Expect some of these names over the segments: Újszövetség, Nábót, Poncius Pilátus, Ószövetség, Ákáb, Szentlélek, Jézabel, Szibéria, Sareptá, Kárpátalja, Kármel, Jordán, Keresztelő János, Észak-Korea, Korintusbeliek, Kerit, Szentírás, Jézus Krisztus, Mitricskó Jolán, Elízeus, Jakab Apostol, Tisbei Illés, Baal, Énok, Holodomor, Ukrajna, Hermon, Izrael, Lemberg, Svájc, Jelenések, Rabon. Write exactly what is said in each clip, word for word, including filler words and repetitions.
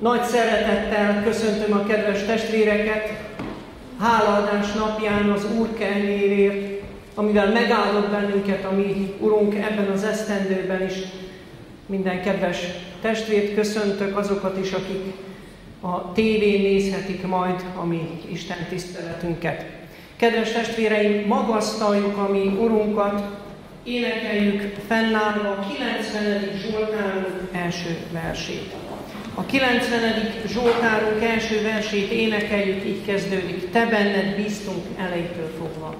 Nagy szeretettel köszöntöm a kedves testvéreket hálaadás napján az Úr kenyérért, amivel megáldott bennünket a mi Urunk ebben az esztendőben is. Minden kedves testvért köszöntök, azokat is, akik a tévén nézhetik majd a mi Isten tiszteletünket. Kedves testvéreim, magasztaljuk a mi Urunkat, énekeljük fennállva a kilencvenedik Zsoltárunk első versét. A kilencvenedik Zsoltárunk első versét énekeljük, így kezdődik. Te benned bíztunk elejétől fogva.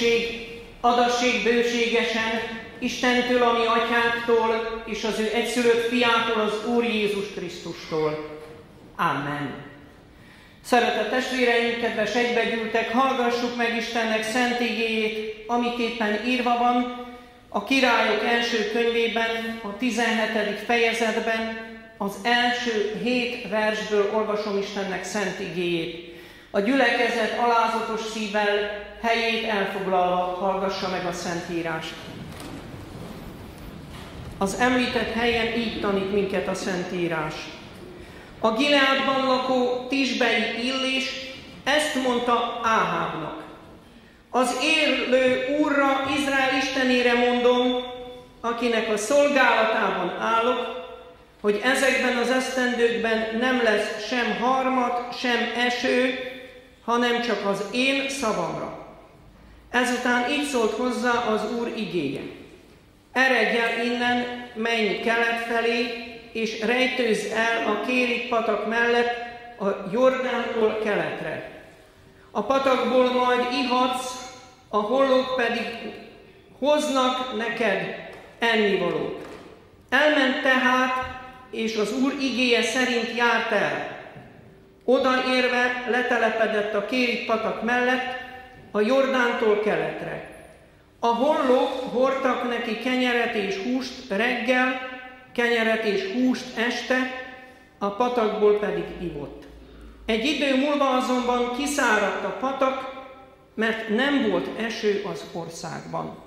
éhesség, adassék bőségesen Istentől, ami atyánktól, és az ő egyszülött fiától, az Úr Jézus Krisztustól. Amen. Szeretett testvéreink, kedves egybegyűltek, hallgassuk meg Istennek szent igéjét, amiképpen írva van a Királyok első könyvében, a tizenhetedik fejezetben, az első hét versből olvasom Istennek szent igéjét. A gyülekezet alázatos szívvel, helyét elfoglalva hallgassa meg a Szentírást. Az említett helyen így tanít minket a Szentírás. A Gileádban lakó Tisbei Illés ezt mondta Áhábnak: az élő Úrra, Izrael Istenére mondom, akinek a szolgálatában állok, hogy ezekben az esztendőkben nem lesz sem harmat, sem eső, hanem csak az én szavamra. Ezután így szólt hozzá az Úr igéje: eredj el innen, menj kelet felé, és rejtőzz el a Kerit patak mellett a Jordántól keletre. A patakból majd ihatsz, a hollók pedig hoznak neked ennivalót. Elment tehát, és az Úr igéje szerint járt el. Odaérve letelepedett a Kerit patak mellett, a Jordántól keletre. A hollók hordtak neki kenyeret és húst reggel, kenyeret és húst este, a patakból pedig ivott. Egy idő múlva azonban kiszáradt a patak, mert nem volt eső az országban.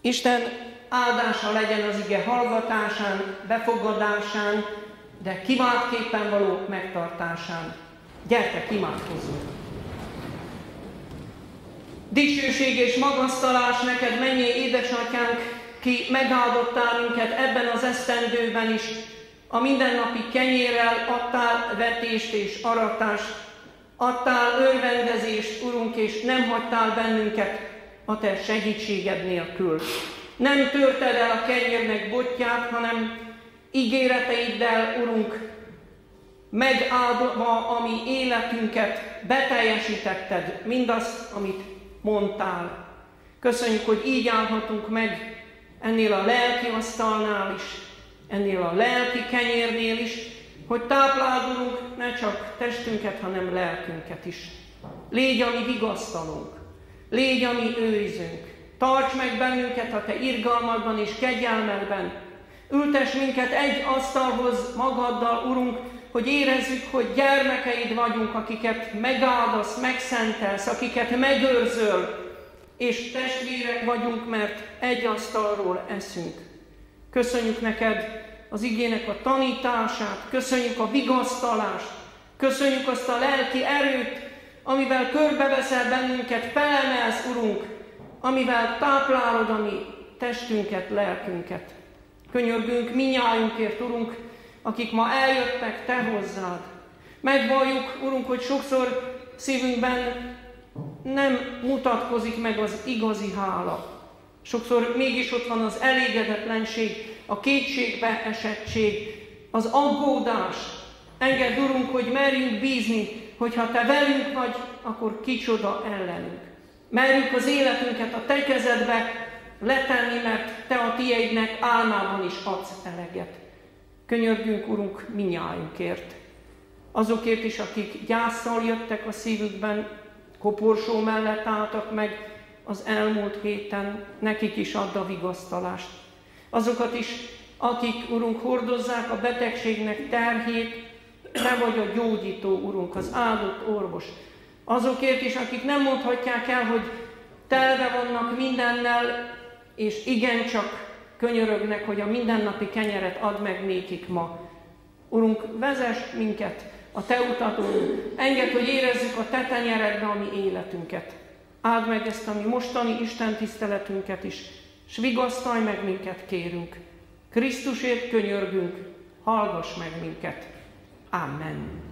Isten áldása legyen az ige hallgatásán, befogadásán, de kiváltképpen való megtartásán. Gyertek, imádkozzunk! Dicsőség és magasztalás neked, mennyei édesatyánk, ki megáldottál minket ebben az esztendőben is, a mindennapi kenyérrel adtál vetést és aratást, adtál örvendezést, Urunk, és nem hagytál bennünket a te segítséged nélkül. Nem törted el a kenyérnek botját, hanem ígéreteiddel, Urunk, megáldva a mi életünket, beteljesítetted mindazt, amit mondtál. Köszönjük, hogy így állhatunk meg ennél a lelki asztalnál is, ennél a lelki kenyérnél is, hogy táplálkozunk ne csak testünket, hanem lelkünket is. Légy a mi vigasztalónk, légy a mi őrizünk, tarts meg bennünket a te irgalmadban és kegyelmedben, ültess minket egy asztalhoz magaddal, Urunk, hogy érezzük, hogy gyermekeid vagyunk, akiket megáldasz, megszentelsz, akiket megőrzöl, és testvérek vagyunk, mert egy asztalról eszünk. Köszönjük neked az igének a tanítását, köszönjük a vigasztalást, köszönjük azt a lelki erőt, amivel körbeveszel bennünket, felemelsz, Urunk, amivel táplálod a mi testünket, lelkünket. Könyörgünk mindnyájunkért, Urunk, akik ma eljöttek te hozzád. Megvalljuk, Urunk, hogy sokszor szívünkben nem mutatkozik meg az igazi hála. Sokszor mégis ott van az elégedetlenség, a kétségbeesettség, az aggódás. Engedd, Urunk, hogy merjünk bízni, hogy ha te velünk vagy, akkor kicsoda ellenünk. Merjük az életünket a te kezedbe letenni, mert te a tieidnek álmában is adsz eleget. Könyörgünk, Urunk, mindnyájunkért. Azokért is, akik gyászsal jöttek a szívükben, koporsó mellett álltak meg az elmúlt héten, nekik is add a vigasztalást. Azokat is, akik, Urunk, hordozzák a betegségnek terhét, te vagy a gyógyító, Urunk, az áldott orvos. Azokért is, akik nem mondhatják el, hogy telve vannak mindennel, és igencsak könyörögnek, hogy a mindennapi kenyeret add meg nékik ma. Urunk, vezess minket a te utatodon, engedd, hogy érezzük a te tenyeredbe a mi életünket. Áld meg ezt a mi mostani Isten tiszteletünket is, s vigasztalj meg minket, kérünk. Krisztusért könyörgünk, hallgass meg minket. Amen.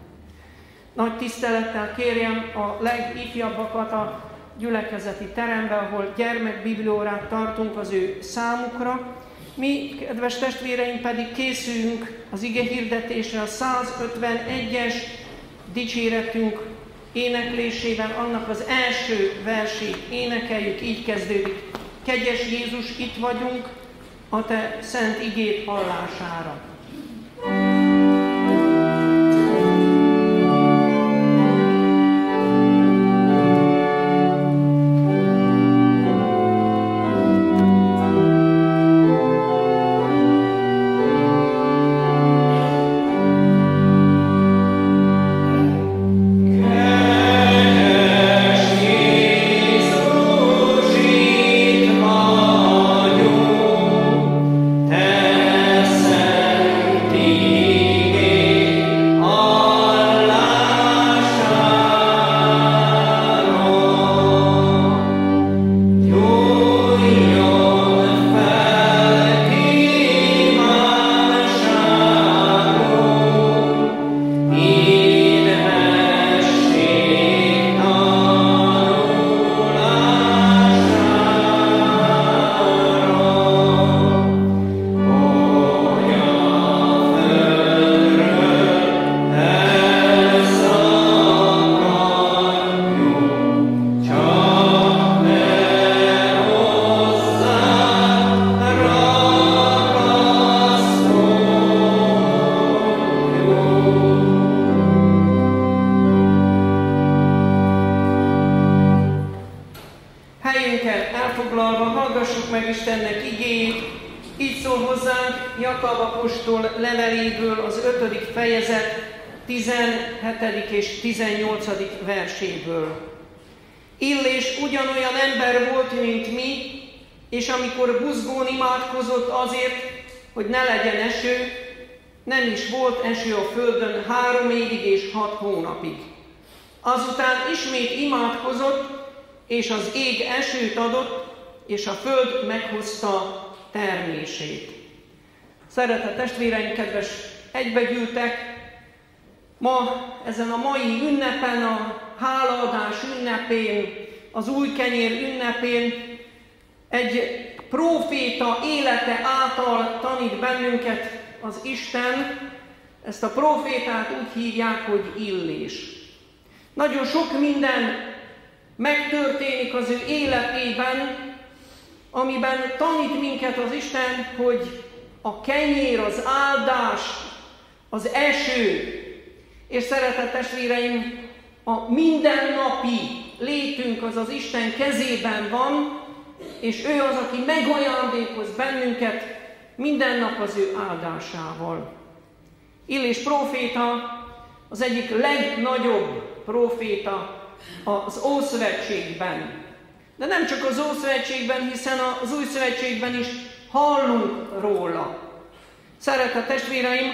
Nagy tisztelettel kérjem a legifjabbakat a gyülekezeti terembe, ahol gyermekbibliórát tartunk az ő számukra. Mi, kedves testvéreim, pedig készülünk az ige hirdetésre, a százötvenegyes dicséretünk éneklésében annak az első versét énekeljük, így kezdődik. Kegyes Jézus, itt vagyunk a te szent igéd hallására. Jakab Apostol leveléből az ötödik fejezet tizenhetedik és tizennyolcadik verséből. Illés ugyanolyan ember volt, mint mi, és amikor buzgón imádkozott azért, hogy ne legyen eső, nem is volt eső a földön három évig és hat hónapig. Azután ismét imádkozott, és az ég esőt adott, és a föld meghozta termését. Szeretett testvéreim, kedves egybegyűltek! Ma ezen a mai ünnepen, a hálaadás ünnepén, az új kenyér ünnepén egy próféta élete által tanít bennünket az Isten. Ezt a prófétát úgy hívják, hogy Illés. Nagyon sok minden megtörténik az ő életében, amiben tanít minket az Isten, hogy a kenyér, az áldás, az eső, és szeretett testvéreim, a mindennapi létünk az az Isten kezében van, és ő az, aki megajándékoz bennünket minden nap az ő áldásával. Illés próféta az egyik legnagyobb próféta az Ószövetségben. De nem csak az Ószövetségben, hiszen az Újszövetségben is hallunk róla. Szeretett testvéreim,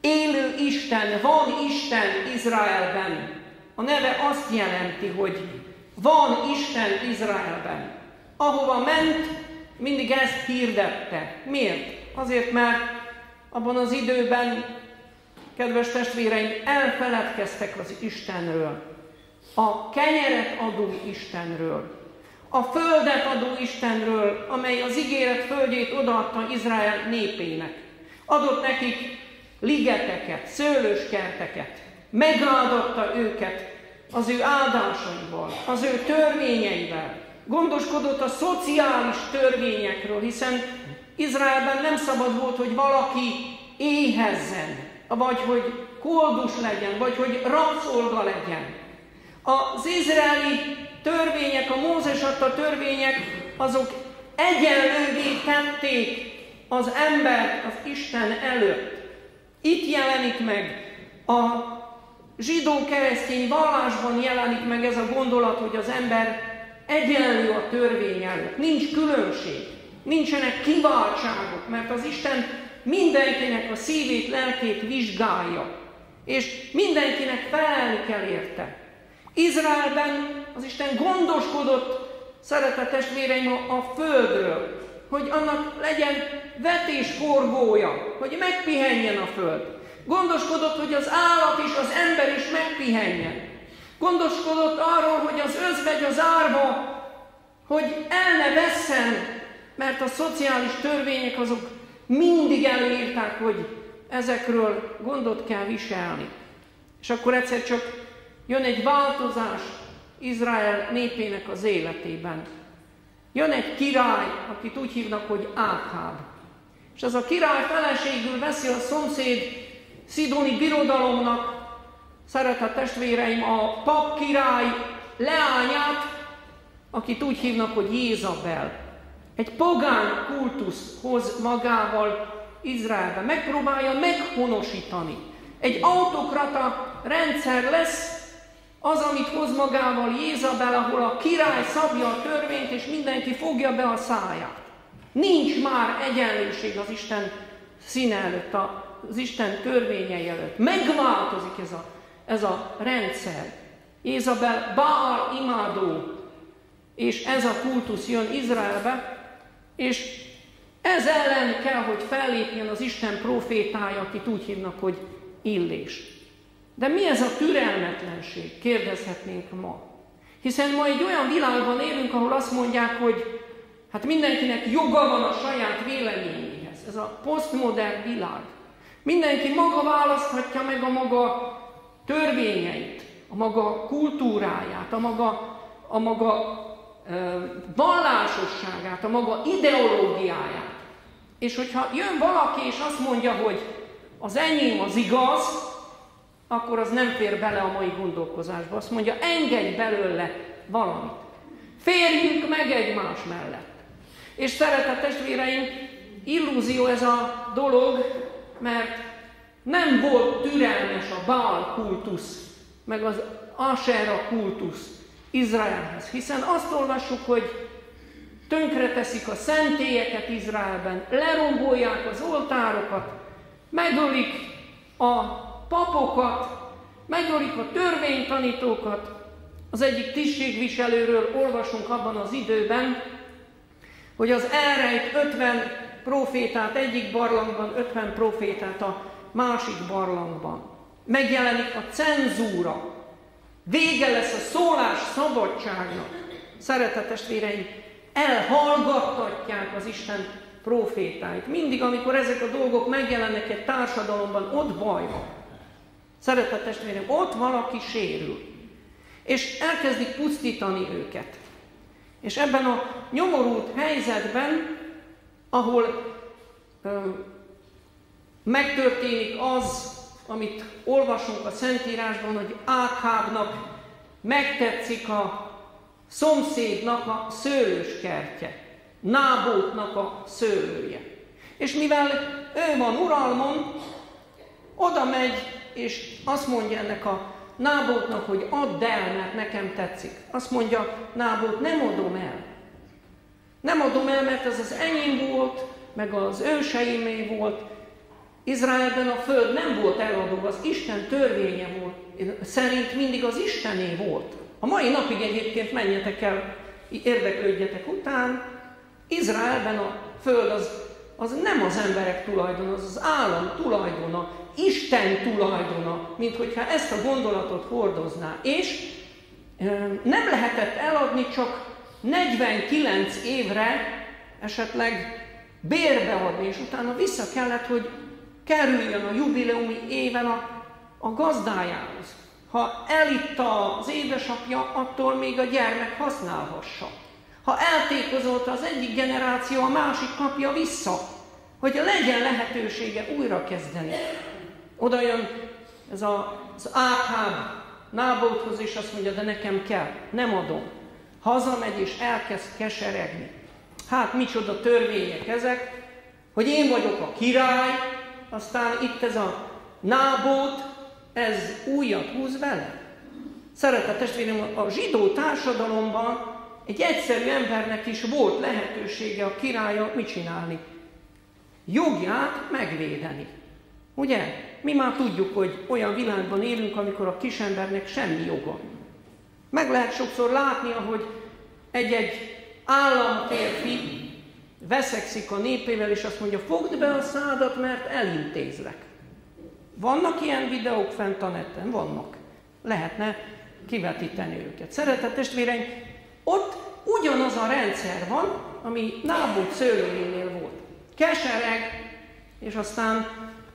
élő Isten, van Isten Izraelben. A neve azt jelenti, hogy van Isten Izraelben. Ahova ment, mindig ezt hirdette. Miért? Azért, mert abban az időben, kedves testvéreim, elfeledkeztek az Istenről. A kenyeret adó Istenről. A földet adó Istenről, amely az ígéret földjét odaadta Izrael népének. Adott nekik ligeteket, szőlőskerteket, megáldotta őket az ő áldásaival, az ő törvényeivel. Gondoskodott a szociális törvényekről, hiszen Izraelben nem szabad volt, hogy valaki éhezzen, vagy hogy koldus legyen, vagy hogy rabszolga legyen. Az izraeli törvények, a Mózes adta törvények, azok egyenlővé tették az embert az Isten előtt. Itt jelenik meg, a zsidó-keresztény vallásban jelenik meg ez a gondolat, hogy az ember egyenlő a törvény előtt. Nincs különbség, nincsenek kiváltságok, mert az Isten mindenkinek a szívét, lelkét vizsgálja, és mindenkinek felelni kell érte. Izraelben az Isten gondoskodott, szeretett testvéreim, a földről, hogy annak legyen vetésforgója, hogy megpihenjen a föld. Gondoskodott, hogy az állat és az ember is megpihenjen. Gondoskodott arról, hogy az özvegy az árva, hogy el ne vesszen, mert a szociális törvények azok mindig előírták, hogy ezekről gondot kell viselni. És akkor egyszer csak jön egy változás Izrael népének az életében. Jön egy király, akit úgy hívnak, hogy Ákáb. És ez a király feleségül veszi a szomszéd szidoni birodalomnak, szeretett testvéreim, a pap király leányát, akit úgy hívnak, hogy Jézabel. Egy pogány kultusz hoz magával Izraelbe, megpróbálja meghonosítani. Egy autokrata rendszer lesz az, amit hoz magával Jézabel, ahol a király szabja a törvényt, és mindenki fogja be a száját. Nincs már egyenlőség az Isten színe előtt, az Isten törvényei előtt. Megváltozik ez a, ez a rendszer. Jézabel Baal imádó, és ez a kultusz jön Izraelbe, és ez ellen kell, hogy fellépjen az Isten profétája, akit úgy hívnak, hogy Illés. De mi ez a türelmetlenség? Kérdezhetnénk ma. Hiszen ma egy olyan világban élünk, ahol azt mondják, hogy hát mindenkinek joga van a saját véleményéhez. Ez a posztmodern világ. Mindenki maga választhatja meg a maga törvényeit, a maga kultúráját, a maga, a maga ö, vallásosságát, a maga ideológiáját. És hogyha jön valaki és azt mondja, hogy az enyém az igaz, akkor az nem fér bele a mai gondolkozásba. Azt mondja, engedj belőle valamit. Férjünk meg egymás mellett. És szeretett testvéreim, illúzió ez a dolog, mert nem volt türelmes a Baal kultusz, meg az Ashera kultusz Izraelhez. Hiszen azt olvassuk, hogy tönkreteszik a szentélyeket Izraelben, lerombolják az oltárokat, megölik a papokat, megölik a törvénytanítókat. Az egyik tisztségviselőről olvasunk abban az időben, hogy az elrejt ötven profétát egyik barlangban, ötven profétát a másik barlangban. Megjelenik a cenzúra. Vége lesz a szólás szabadságnak. Szeretett testvéreim, elhallgattatják az Isten profétáit. Mindig, amikor ezek a dolgok megjelennek egy társadalomban, ott baj van. Szeretett testvérem, ott valaki sérül. És elkezdik pusztítani őket. És ebben a nyomorult helyzetben, ahol ö, megtörténik az, amit olvasunk a Szentírásban, hogy Ákábnak megtetszik a szomszédnak a szőlőskertje, Nábótnak a szőlője. És mivel ő van uralmon, oda megy, és azt mondja ennek a Nábótnak, hogy add el, mert nekem tetszik. Azt mondja Nábót, nem adom el. Nem adom el, mert ez az enyém volt, meg az őseimé volt. Izraelben a föld nem volt eladó, az Isten törvénye volt. Szerint mindig az Istené volt. A mai napig egyébként menjetek el, érdeklődjetek után. Izraelben a föld az, az nem az emberek tulajdona, az az állam tulajdona, Isten tulajdona, mint hogyha ezt a gondolatot hordozná. És e, nem lehetett eladni, csak negyvenkilenc évre esetleg bérbeadni, és utána vissza kellett, hogy kerüljön a jubileumi éven a, a gazdájához. Ha elitta az édesapja, attól még a gyermek használhassa. Ha eltékozolta az egyik generáció, a másik kapja vissza, hogy legyen lehetősége újrakezdeni. Oda jön ez a, az Ákáb Nábóthoz, és azt mondja, de nekem kell, nem adom. Hazamegy, és elkezd keseregni. Hát micsoda törvények ezek, hogy én vagyok a király, aztán itt ez a Nábót, ez újat húz vele. Szeretett testvérem, a zsidó társadalomban egy egyszerű embernek is volt lehetősége a királya mit csinálni? Jogját megvédeni. Ugye? Mi már tudjuk, hogy olyan világban élünk, amikor a kisembernek semmi joga. Meg lehet sokszor látni, ahogy egy-egy államférfi veszekszik a népével, és azt mondja, fogd be a szádat, mert elintézlek. Vannak ilyen videók fent a neten? Vannak. Lehetne kivetíteni őket. Szeretett testvéreim, ott ugyanaz a rendszer van, ami Nábót szőlőjénél volt. Kesereg, és aztán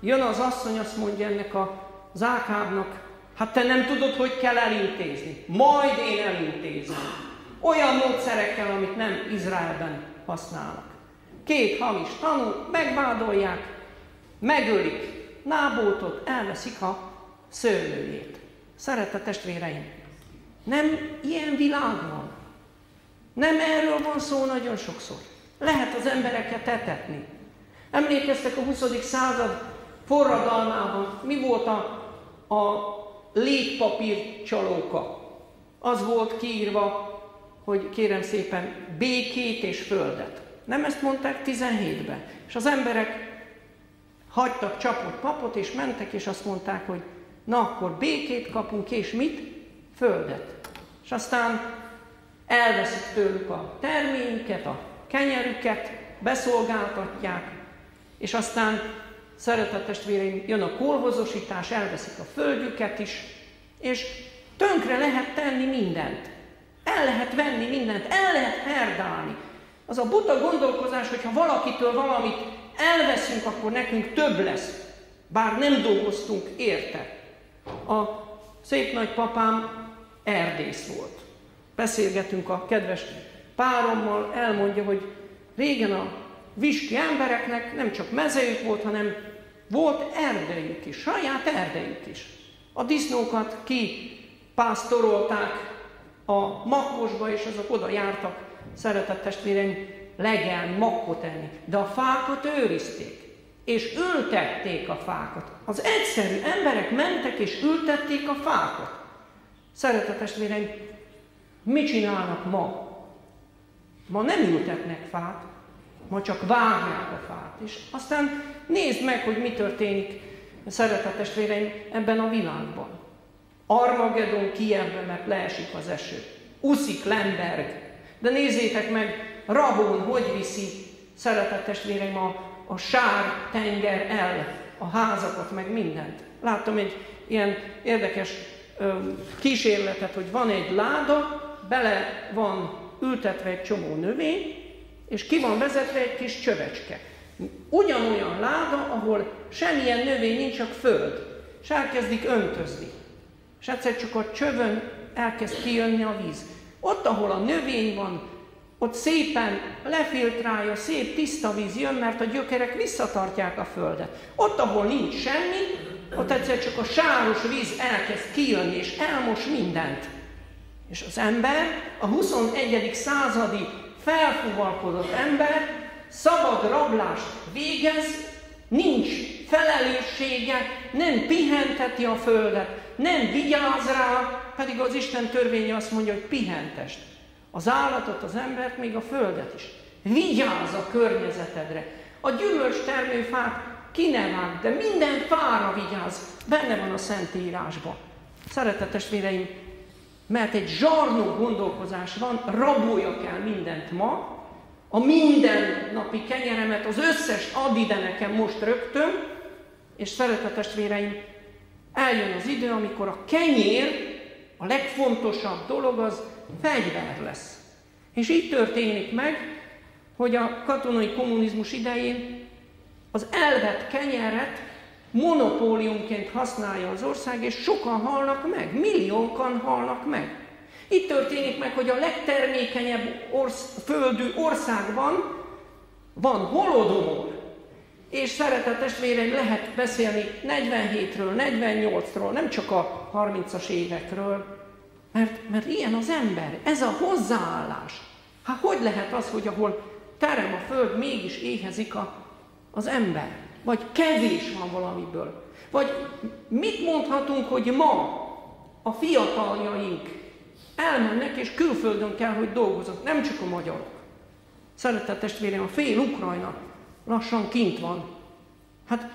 jön az asszony, azt mondja ennek a Ákábnak, Hát te nem tudod, hogy kell elintézni. Majd én elintézem. Olyan módszerekkel, amit nem Izraelben használnak. Két hamis tanú, megvádolják, megölik Nábótot, elveszik a szőlőjét. Szeretett testvéreim, nem ilyen világ van. Nem erről van szó nagyon sokszor. Lehet az embereket etetni. Emlékeztek a huszadik század forradalmában, mi volt a, a létpapír csalóka? Az volt kiírva, hogy kérem szépen békét és földet. Nem ezt mondták tizenhétben. És az emberek hagytak csapott papot, és mentek, és azt mondták, hogy na akkor békét kapunk, és mit? Földet. És aztán elveszik tőlük a terményüket, a kenyerüket, beszolgáltatják, és aztán, szeretett testvéreim, jön a kolhozosítás, elveszik a földjüket is, és tönkre lehet tenni mindent. El lehet venni mindent, el lehet herdálni. Az a buta gondolkozás, hogyha valakitől valamit elveszünk, akkor nekünk több lesz, bár nem dolgoztunk érte. A szép nagypapám erdész volt. Beszélgetünk a kedves párommal, elmondja, hogy régen a viski embereknek nem csak mezejük volt, hanem volt erdejük is, saját erdejük is. A disznókat kipásztorolták a makkosba, és azok oda jártak, szeretett testvéreim, legelni, makkot enni. De a fákat őrizték, és ültették a fákat. Az egyszerű emberek mentek, és ültették a fákat. Szeretett testvéreim, mit csinálnak ma? Ma nem ültetnek fát, ma csak vágják a fát. És aztán nézd meg, hogy mi történik, szeretett testvéreim, ebben a világban. Armagedon Kijevben, mert leesik az eső. Úszik Lemberg. De nézzétek meg, Rabon hogy viszi, szeretett testvéreim, a, a sár tenger el, a házakat, meg mindent. Láttam egy ilyen érdekes ö, kísérletet, hogy van egy láda, bele van ültetve egy csomó növény, és ki van vezetve egy kis csövecske. Ugyanolyan láda, ahol semmilyen növény nincs, csak föld. És elkezdik öntözni. És egyszer csak a csövön elkezd kijönni a víz. Ott, ahol a növény van, ott szépen lefiltrálja, szép tiszta víz jön, mert a gyökerek visszatartják a földet. Ott, ahol nincs semmi, ott egyszer csak a sáros víz elkezd kijönni, és elmos mindent. És az ember, a huszonegyedik századi felfúvalkodott ember szabad rablást végez, nincs felelőssége, nem pihenteti a földet, nem vigyáz rá, pedig az Isten törvénye azt mondja, hogy pihentest. Az állatot, az embert, még a földet is. Vigyázz a környezetedre. A gyümölcstermőfát ki ne vágd, de minden fára vigyázz. Benne van a Szentírásban. Szeretett testvéreim, mert egy zsarnó gondolkozás van, rabolja kell mindent ma, a mindennapi kenyeremet, az összes add ide nekem most rögtön, és szeretett testvéreim, eljön az idő, amikor a kenyér, a legfontosabb dolog az, fegyver lesz. És így történik meg, hogy a katonai kommunizmus idején az elvett kenyeret monopóliumként használja az ország, és sokan halnak meg, milliókan halnak meg. Itt történik meg, hogy a legtermékenyebb orsz- földű országban van holodomor. És szeretett testvéreim, lehet beszélni negyvenhétről, negyvennyolcról, nem csak a harmincas évekről, Mert, mert ilyen az ember, ez a hozzáállás. Hát hogy lehet az, hogy ahol terem a föld, mégis éhezik a, az ember? Vagy kevés van valamiből? Vagy mit mondhatunk, hogy ma a fiataljaink elmennek, és külföldön kell, hogy dolgoznak, nem csak a magyarok. Szeretett testvérem, a fél Ukrajna lassan kint van. Hát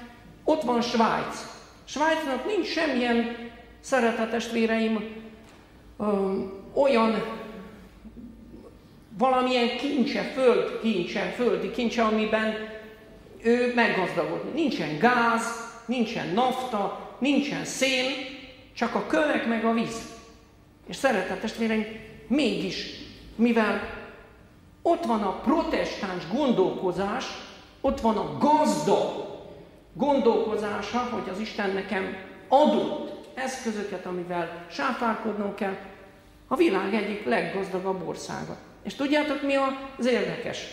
ott van Svájc. Svájcnak nincs semmilyen, szeretett testvéreim, olyan valamilyen kincse, föld kincse, földi kincse, amiben ő meggazdagodni. Nincsen gáz, nincsen nafta, nincsen szén, csak a kövek meg a víz. És szeretett testvéreim, mégis, mivel ott van a protestáns gondolkozás, ott van a gazda gondolkozása, hogy az Isten nekem adott, eszközöket, amivel sáfárkodnunk kell. A világ egyik leggazdagabb országa. És tudjátok, mi az érdekes?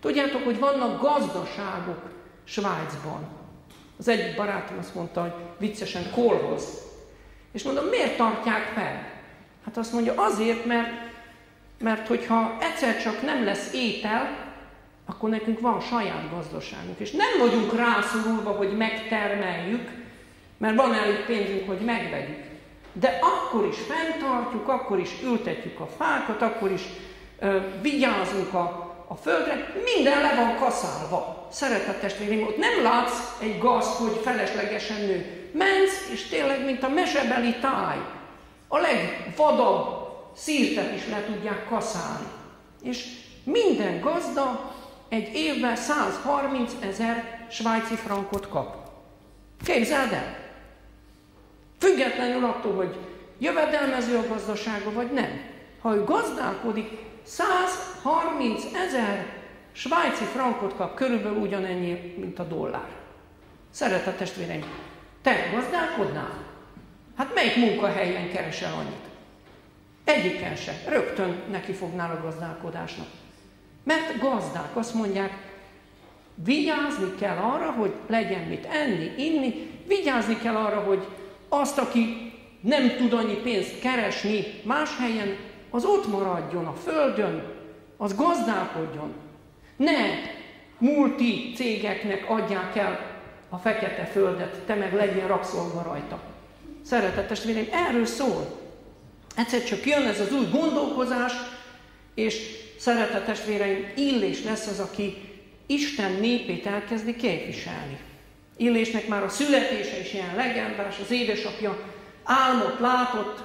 Tudjátok, hogy vannak gazdaságok Svájcban. Az egyik barátom azt mondta, hogy viccesen kolhoz. És mondom, miért tartják fel? Hát azt mondja, azért, mert, mert hogyha egyszer csak nem lesz étel, akkor nekünk van saját gazdaságunk. És nem vagyunk rászorulva, hogy megtermeljük, mert van elég pénzünk, hogy megvegyük. De akkor is fenntartjuk, akkor is ültetjük a fákat, akkor is ö, vigyázunk a, a földre. Minden le van kaszálva. Szeretett testvéreim, ott nem látsz egy gazt, hogy feleslegesen nő. Mensz, és tényleg, mint a mesebeli táj. A legvadabb szírtet is le tudják kaszálni. És minden gazda egy évben százharmincezer svájci frankot kap. Képzeld el! Függetlenül attól, hogy jövedelmező a gazdasága, vagy nem. Ha ő gazdálkodik, százharmincezer svájci frankot kap, körülbelül ugyanennyi, mint a dollár. Szeretett testvéreim, te gazdálkodnál? Hát melyik munkahelyen keresel annyit? Egyiken se. Rögtön neki fognál a gazdálkodásnak. Mert gazdák azt mondják, vigyázni kell arra, hogy legyen mit enni, inni, vigyázni kell arra, hogy azt, aki nem tud annyi pénzt keresni más helyen, az ott maradjon a földön, az gazdálkodjon. Ne multi cégeknek adják el a fekete földet, te meg legyél rabszolga rajta. Szeretett testvéreim, erről szól. Egyszer csak jön ez az új gondolkozás, és szeretett testvéreim, Illés lesz az, aki Isten népét elkezdi képviselni. Illésnek már a születése is ilyen legendás, az édesapja álmot látott,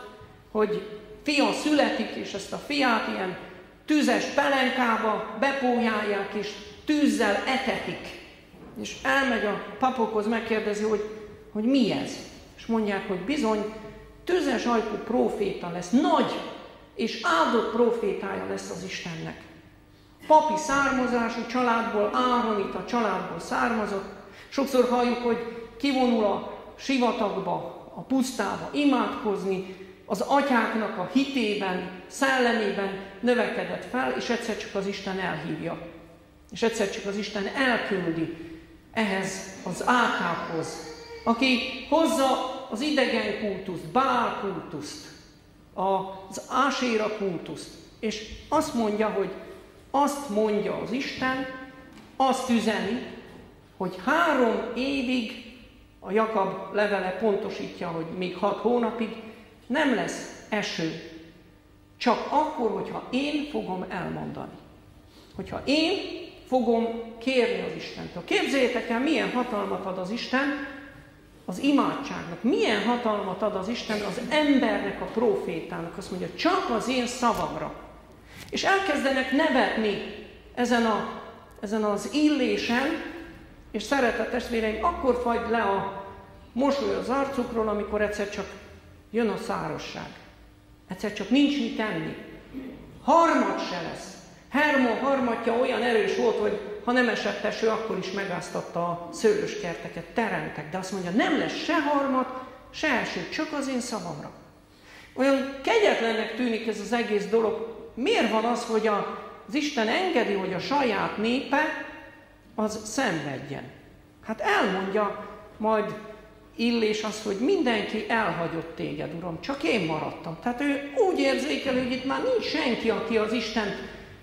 hogy fia születik, és ezt a fiát ilyen tüzes pelenkába bepójálják, és tűzzel etetik. És elmegy a papokhoz, megkérdezi, hogy, hogy mi ez? És mondják, hogy bizony, tüzes ajkú próféta lesz, nagy és áldott prófétája lesz az Istennek. Papi származású, családból Áronita, családból származott. Sokszor halljuk, hogy kivonul a sivatagba, a pusztába imádkozni, az atyáknak a hitében, szellemében növekedett fel, és egyszer csak az Isten elhívja. És egyszer csak az Isten elküldi ehhez az Ákábhoz, aki hozza az idegen kultuszt, Baal kultuszt, az Ashera kultuszt, és azt mondja, hogy azt mondja az Isten, azt üzeni, hogy három évig, a Jakab levele pontosítja, hogy még hat hónapig nem lesz eső. Csak akkor, hogyha én fogom elmondani. Hogyha én fogom kérni az Istentől. Képzeljétek el, milyen hatalmat ad az Isten az imádságnak. Milyen hatalmat ad az Isten az embernek, a profétának. Azt mondja, csak az én szavamra. És elkezdenek nevetni ezen, a, ezen az Illésen. És szeretett testvéreim, akkor fagy le a mosoly az arcukról, amikor egyszer csak jön a szárazság. Egyszer csak nincs mit tenni. Harmad se lesz. Hermon harmatja olyan erős volt, hogy ha nem esett eső, akkor is megáztatta a szőlőskerteket, teremtek. De azt mondja, nem lesz se harmat, se eső, csak az én szavamra. Olyan kegyetlennek tűnik ez az egész dolog. Miért van az, hogy az Isten engedi, hogy a saját népe az szenvedjen. Hát elmondja majd Illés azt, hogy mindenki elhagyott téged, Uram, csak én maradtam. Tehát ő úgy érzékelő, hogy itt már nincs senki, aki az Istent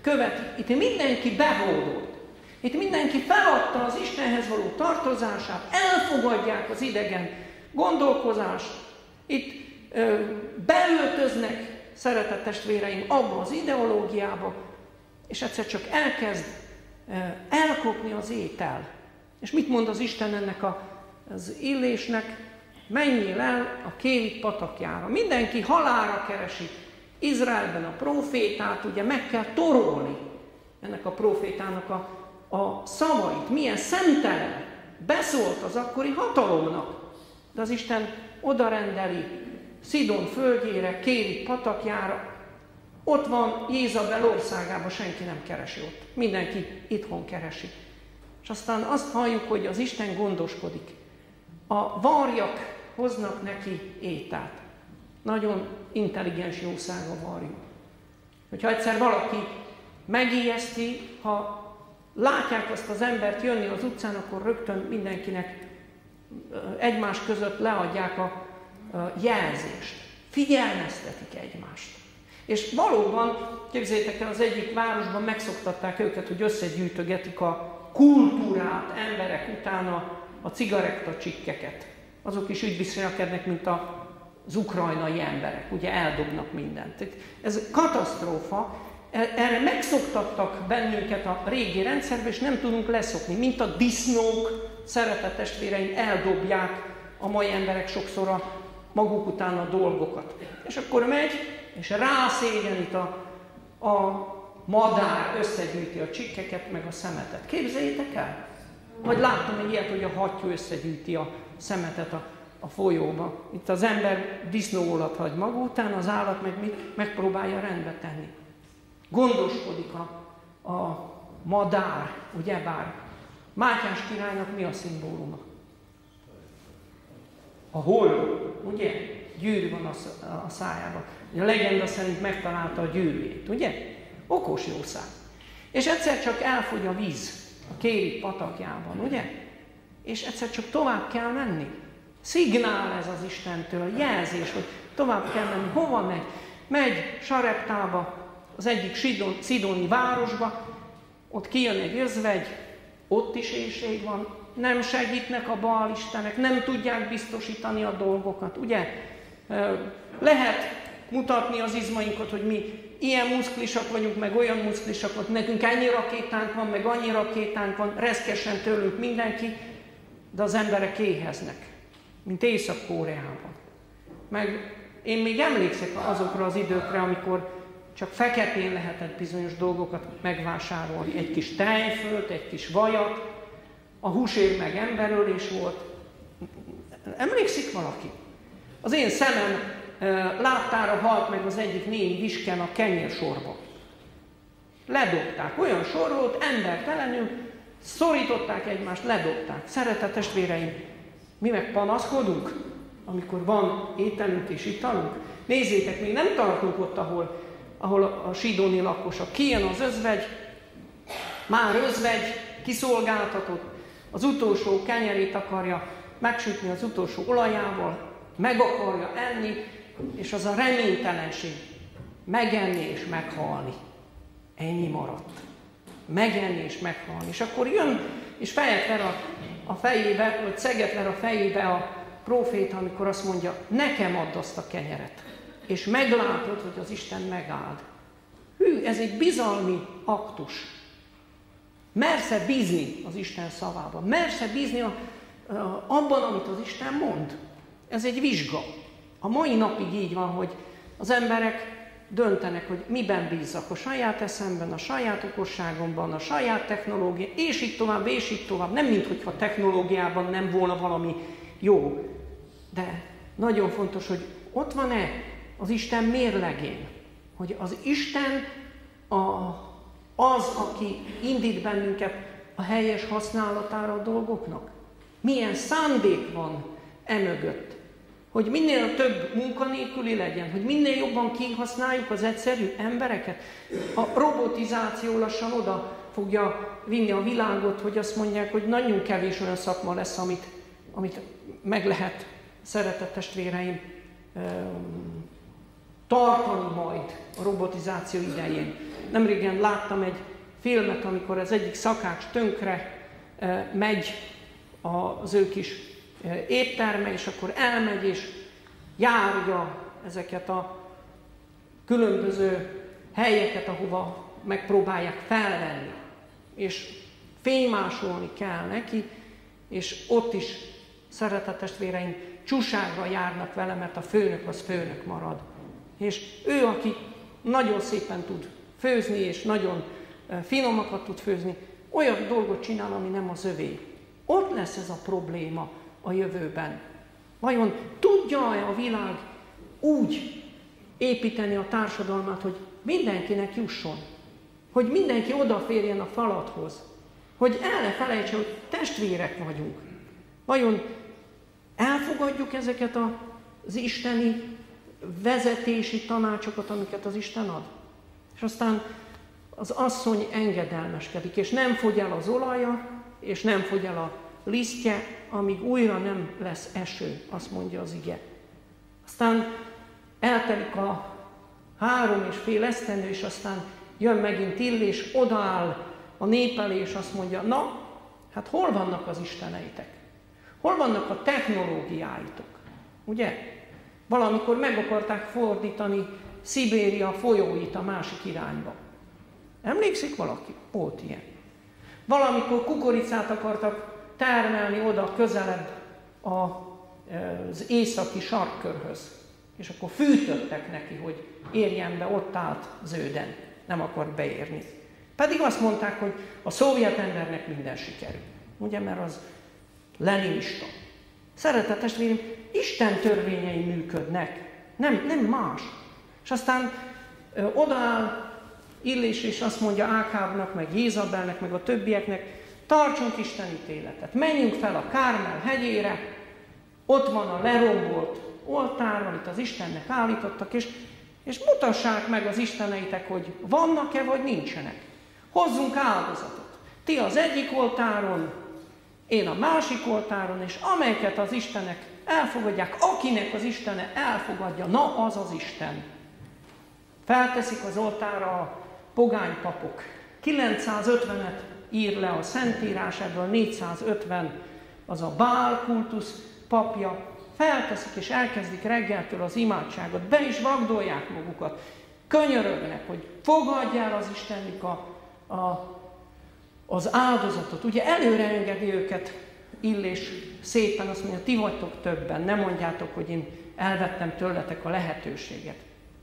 követi. Itt mindenki behódolt. Itt mindenki feladta az Istenhez való tartozását, elfogadják az idegen gondolkozást. Itt ö, beöltöznek, szeretett testvéreim, abba az ideológiába, és egyszer csak elkezd elkopni az étel. És mit mond az Isten ennek a, az Illésnek? Menjél el a Kérit patakjára. Mindenki halálra keresi Izraelben a profétát, ugye meg kell torolni ennek a profétának a, a szavait. Milyen szemtelen, beszólt az akkori hatalomnak. De az Isten odarendeli Szidón földjére, Kérit patakjára. Ott van Jézabel országában, senki nem keresi ott. Mindenki itthon keresi. És aztán azt halljuk, hogy az Isten gondoskodik. A varjak hoznak neki étát. Nagyon intelligens jószág a varjú. Hogyha egyszer valaki megijeszti, ha látják azt az embert jönni az utcán, akkor rögtön mindenkinek egymás között leadják a jelzést. Figyelmeztetik egymást. És valóban, képzeljétek el, az egyik városban megszoktatták őket, hogy összegyűjtögetik a kultúrát emberek utána a cigarettacsikkeket. Azok is úgy viselkednek, mint az ukrajnai emberek, ugye eldobnak mindent. Ez katasztrófa, erre megszoktattak bennünket a régi rendszerbe, és nem tudunk leszokni, mint a disznók, szeretett testvéreim, eldobják a mai emberek sokszor a maguk után a dolgokat. És akkor megy, és rászégyenít a, a madár, összegyűjti a csikkeket, meg a szemetet. Képzeljétek el? Majd láttam egy ilyet, hogy a hattyú összegyűjti a szemetet a, a folyóba. Itt az ember disznóolat hagy maga után, az állat meg mit? Megpróbálja rendbe tenni. Gondoskodik a, a madár, ugyebár. Mátyás királynak mi a szimbóluma? A hol, ugye? Gyűrű van a, a szájában. A legenda szerint megtalálta a gyűrűjét, ugye? Okos jószág. És egyszer csak elfogy a víz a Kéri patakjában, ugye? És egyszer csak tovább kell menni. Szignál ez az Istentől, jelzés, hogy tovább kell menni. Hova megy? Megy Sareptába, az egyik Sidon, szidóni városba, ott kijön egy özvegy, ott is éhség van, nem segítnek a Baal istenek, nem tudják biztosítani a dolgokat, ugye? Lehet mutatni az izmainkat, hogy mi ilyen muszklisak vagyunk, meg olyan muszklisak vagyunk, nekünk ennyi rakétánk van, meg annyi rakétánk van, reszkesen tőlünk mindenki, de az emberek éheznek, mint Észak-Koreában. Meg én még emlékszek azokra az időkre, amikor csak feketén lehetett bizonyos dolgokat megvásárolni, egy kis tejfölt, egy kis vajat, a húsér meg emberölés volt. Emlékszik valaki? Az én szemem láttára halt meg az egyik négy visken a kenyérsorba. Ledobták. Olyan sor volt, embertelenül, szorították egymást, ledobták. Szeretett testvéreim, mi meg panaszkodunk, amikor van ételünk és italunk? Nézzétek, még nem tartunk ott, ahol, ahol a sidóni lakosak. Kijön az özvegy, már özvegy, kiszolgáltatott, az utolsó kenyerét akarja megsütni az utolsó olajával, meg akarja enni, és az a reménytelenség, megenni és meghalni. Ennyi maradt. Megenni és meghalni. És akkor jön, és fejet ver a, a fejébe, vagy szeget ver a fejébe a próféta, amikor azt mondja, nekem add azt a kenyeret. És meglátod, hogy az Isten megáld. Hű, ez egy bizalmi aktus. Mersz-e bízni az Isten szavában? Mersz-e bízni a, a, abban, amit az Isten mond? Ez egy vizsga. A mai napig így van, hogy az emberek döntenek, hogy miben bízzak, a saját eszemben, a saját okosságomban, a saját technológia, és így tovább, és így tovább. Nem minthogyha technológiában nem volna valami jó. De nagyon fontos, hogy ott van-e az Isten mérlegén, hogy az Isten a, az, aki indít bennünket a helyes használatára a dolgoknak. Milyen szándék van emögött. Hogy minél több munkanélküli legyen, hogy minél jobban kihasználjuk az egyszerű embereket. A robotizáció lassan oda fogja vinni a világot, hogy azt mondják, hogy nagyon kevés olyan szakma lesz, amit, amit meg lehet, szeretett testvéreim, tartani majd a robotizáció idején. Nemrégen láttam egy filmet, amikor az egyik szakács tönkre megy az ő kis étterme, és akkor elmegy és járja ezeket a különböző helyeket, ahova megpróbálják felvenni. És fénymásolni kell neki, és ott is, szeretett testvéreim, csúságra járnak vele, mert a főnök az főnök marad. És ő, aki nagyon szépen tud főzni, és nagyon finomakat tud főzni, olyan dolgot csinál, ami nem az övé. Ott lesz ez a probléma a jövőben. Vajon tudja-e a világ úgy építeni a társadalmat, hogy mindenkinek jusson? Hogy mindenki odaférjen a falathoz? Hogy el ne felejtse, hogy testvérek vagyunk? Vajon el elfogadjuk ezeket az isteni vezetési tanácsokat, amiket az Isten ad. És aztán az asszony engedelmeskedik, és nem fogy el az olaja, és nem fogy el a lisztje, amíg újra nem lesz eső, azt mondja az ige. Aztán eltelik a három és fél esztendő, és aztán jön megint Illés, odaáll a nép elé, és azt mondja, na, hát hol vannak az isteneitek? Hol vannak a technológiáitok? Ugye? Valamikor meg akarták fordítani Szibéria folyóit a másik irányba. Emlékszik valaki? Volt ilyen. Valamikor kukoricát akartak termelni oda közelebb az északi sarkkörhöz. És akkor fűtöttek neki, hogy érjen be, ott állt zöden. Nem akart beérni. Pedig azt mondták, hogy a szovjetendernek minden sikerül. Ugye, mert az leninista. Szeretett testvérim, Isten törvényei működnek, nem, nem más. És aztán ö, odaáll Illés, és azt mondja Ákábnak, meg Jézabelnek, meg a többieknek, tartsunk Isten ítéletet, menjünk fel a Kármel hegyére, ott van a lerombolt oltár, amit az Istennek állítottak, és, és mutassák meg az isteneitek, hogy vannak-e, vagy nincsenek. Hozzunk áldozatot. Ti az egyik oltáron, én a másik oltáron, és amelyeket az Istenek elfogadják, akinek az Istene elfogadja, na az az Isten. Felteszik az oltára a pogány papok. kilencszázötvenet ír le a Szentírás, ebből négyszázötven az a Baal kultusz papja. Felteszik és elkezdik reggeltől az imádságot, be is vagdolják magukat, könyörögnek, hogy fogadj el az Istenük a, a, az áldozatot. Ugye előre engedi őket Illés szépen, azt mondja, ti vagytok többen, ne mondjátok, hogy én elvettem tőletek a lehetőséget.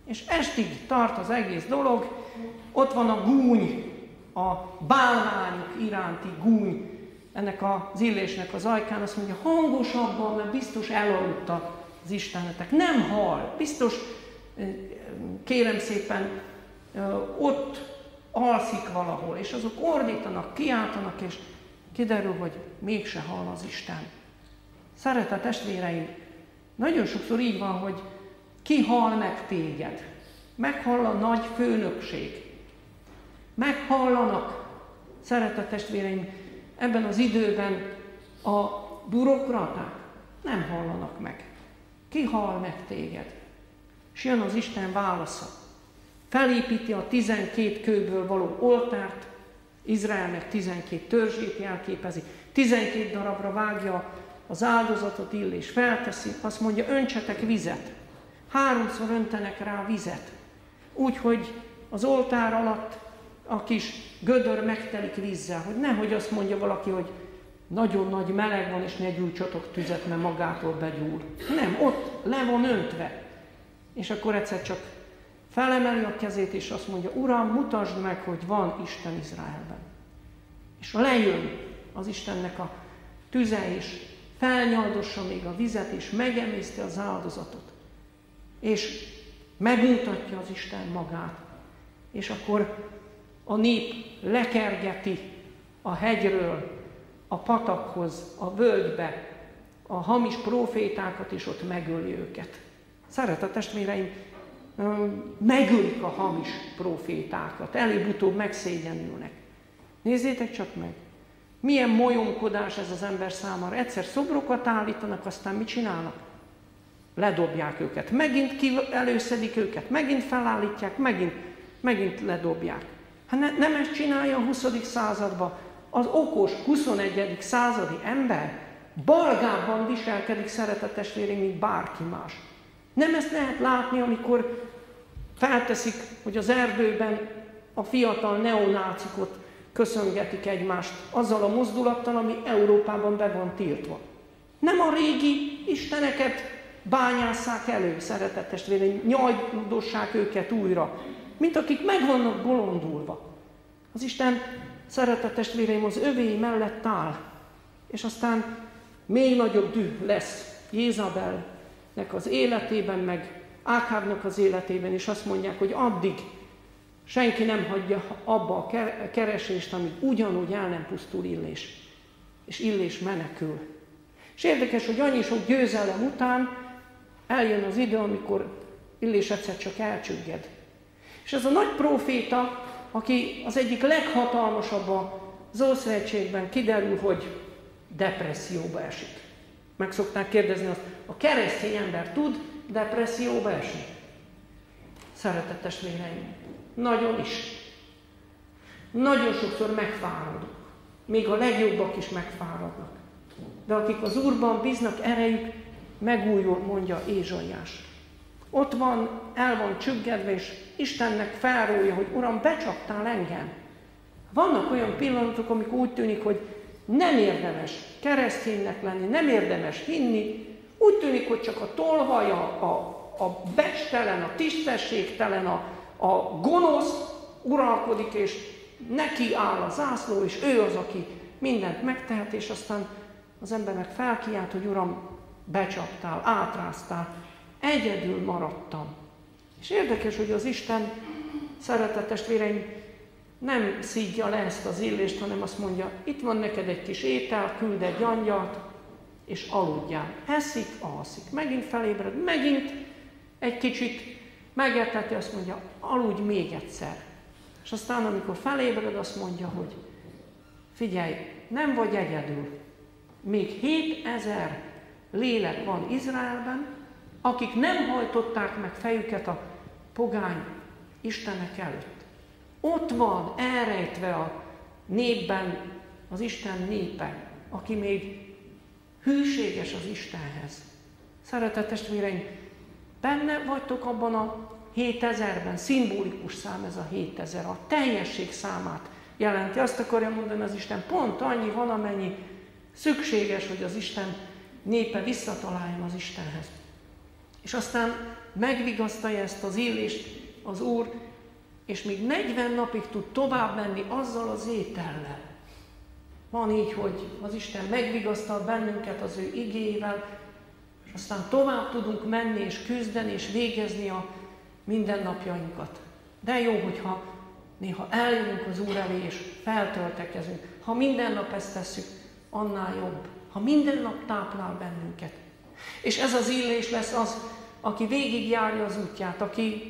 És estig tart az egész dolog, ott van a gúny, a bálványok iránti gúny, ennek az Illésnek az ajkán, azt mondja, hangosabban, mert biztos elaludta az istenetek. Nem hal, biztos, kérem szépen, ott alszik valahol, és azok ordítanak, kiáltanak, és kiderül, hogy mégse hal az Isten. Szeretett testvéreim, nagyon sokszor így van, hogy ki hal meg téged? Meghal a nagy főnökség. Meghallanak, szeretett testvéreim, ebben az időben a burokraták nem hallanak meg. Ki hal meg téged? És jön az Isten válasza. Felépíti a tizenkét kőből való oltárt, Izraelnek tizenkét törzsét jelképezi, tizenkét darabra vágja az áldozatot, Illés felteszi, azt mondja, öntsetek vizet. Háromszor öntenek rá vizet. Úgyhogy az oltár alatt a kis gödör megtelik vízzel, hogy nehogy azt mondja valaki, hogy nagyon nagy meleg van, és ne gyújtsatok tüzet, mert magától begyúr. Nem, ott le van öntve. És akkor egyszer csak felemeli a kezét, és azt mondja, Uram, mutasd meg, hogy van Isten Izraelben. És lejön az Istennek a tüze, és felnyaldossa még a vizet, és megemészti az áldozatot. És megmutatja az Isten magát. És akkor a nép lekergeti a hegyről, a patakhoz, a völgybe a hamis profétákat, és ott megöli őket. Szeretett testvéreim, megölik a hamis profétákat, előbb-utóbb megszégyenülnek. Nézzétek csak meg, milyen molyomkodás ez az ember számára. Egyszer szobrokat állítanak, aztán mit csinálnak? Ledobják őket, megint előszedik őket, megint felállítják, megint, megint ledobják. Hát ne, nem ezt csinálja a huszadik században. Az okos huszonegyedik századi ember balgábban viselkedik, szeretett testvérem, mint bárki más. Nem ezt lehet látni, amikor felteszik, hogy az erdőben a fiatal neonácikot köszöngetik egymást azzal a mozdulattal, ami Európában be van tiltva. Nem a régi isteneket bányásszák elő, szeretett testvérem, nyajdossák őket újra, mint akik meg vannak bolondulva. Az Isten, szeretett testvéreim, az övéi mellett áll, és aztán még nagyobb düh lesz Jézabelnek az életében, meg Ákábnak az életében, és azt mondják, hogy addig senki nem hagyja abba a keresést, amíg ugyanúgy el nem pusztul Illés, és Illés menekül. És érdekes, hogy annyi sok győzelem után eljön az idő, amikor Illés egyszer csak elcsügged. És ez a nagy próféta, aki az egyik leghatalmasabb az Ószövetségben, kiderül, hogy depresszióba esik. Meg szokták kérdezni azt, a keresztény ember tud depresszióba esni? Szeretett testvéreim, nagyon is. Nagyon sokszor megfáradunk. Még a legjobbak is megfáradnak. De akik az Úrban bíznak, erejük megújul, mondja Ézsaiás. Ott van, el van csüggedve, és Istennek felrólja, hogy Uram, becsaptál engem. Vannak olyan pillanatok, amikor úgy tűnik, hogy nem érdemes kereszténynek lenni, nem érdemes hinni. Úgy tűnik, hogy csak a tolvaj, a, a, a becstelen, a tisztességtelen, a, a gonosz uralkodik, és neki áll a zászló, és ő az, aki mindent megtehet, és aztán az embernek felkiált, hogy Uram, becsaptál, átráztál, egyedül maradtam. És érdekes, hogy az Isten, szeretett testvéreim, nem szídja le ezt az Illést, hanem azt mondja, itt van neked egy kis étel, küld egy angyalt, és aludjál. Eszik, alszik. Megint felébred, megint egy kicsit megeteti, azt mondja, aludj még egyszer. És aztán, amikor felébred, azt mondja, hogy figyelj, nem vagy egyedül. Még hétezer lélek van Izraelben, akik nem hajtották meg fejüket a pogány istenek előtt. Ott van elrejtve a népben az Isten népe, aki még hűséges az Istenhez. Szeretett testvéreim, benne vagytok abban a hétezerben, szimbolikus szám ez a hétezer, a teljesség számát jelenti. Azt akarja mondani az Isten, pont annyi van, amennyi szükséges, hogy az Isten népe visszataláljon az Istenhez. És aztán megvigasztalja ezt az Illést az Úr, és még negyven napig tud tovább menni azzal az étellel. Van így, hogy az Isten megvigasztal bennünket az ő igéivel, és aztán tovább tudunk menni és küzdeni és végezni a mindennapjainkat. De jó, hogyha néha eljönünk az Úr elé és feltöltekezünk. Ha minden nap ezt tesszük, annál jobb. Ha minden nap táplál bennünket. És ez az Illés lesz az, aki végigjárja az útját, aki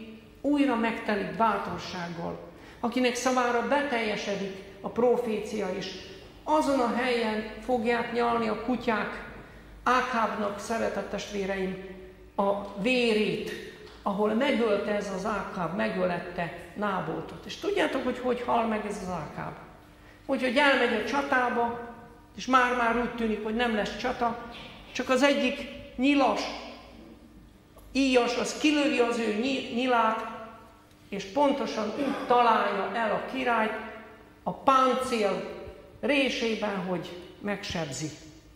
újra megtelik bátorsággal, akinek szavára beteljesedik a profécia is. Azon a helyen fogják nyalni a kutyák Ákábnak, szeretett testvéreim, a vérét, ahol megölte ez az Ákáb, megölette Nábótot. És tudjátok, hogy hogy hal meg ez az Ákáb? Úgyhogy elmegy a csatába, és már-már úgy tűnik, hogy nem lesz csata, csak az egyik nyilas, íjas, az kilövi az ő nyilát, és pontosan úgy találja el a királyt a páncél résében, hogy megsebzi.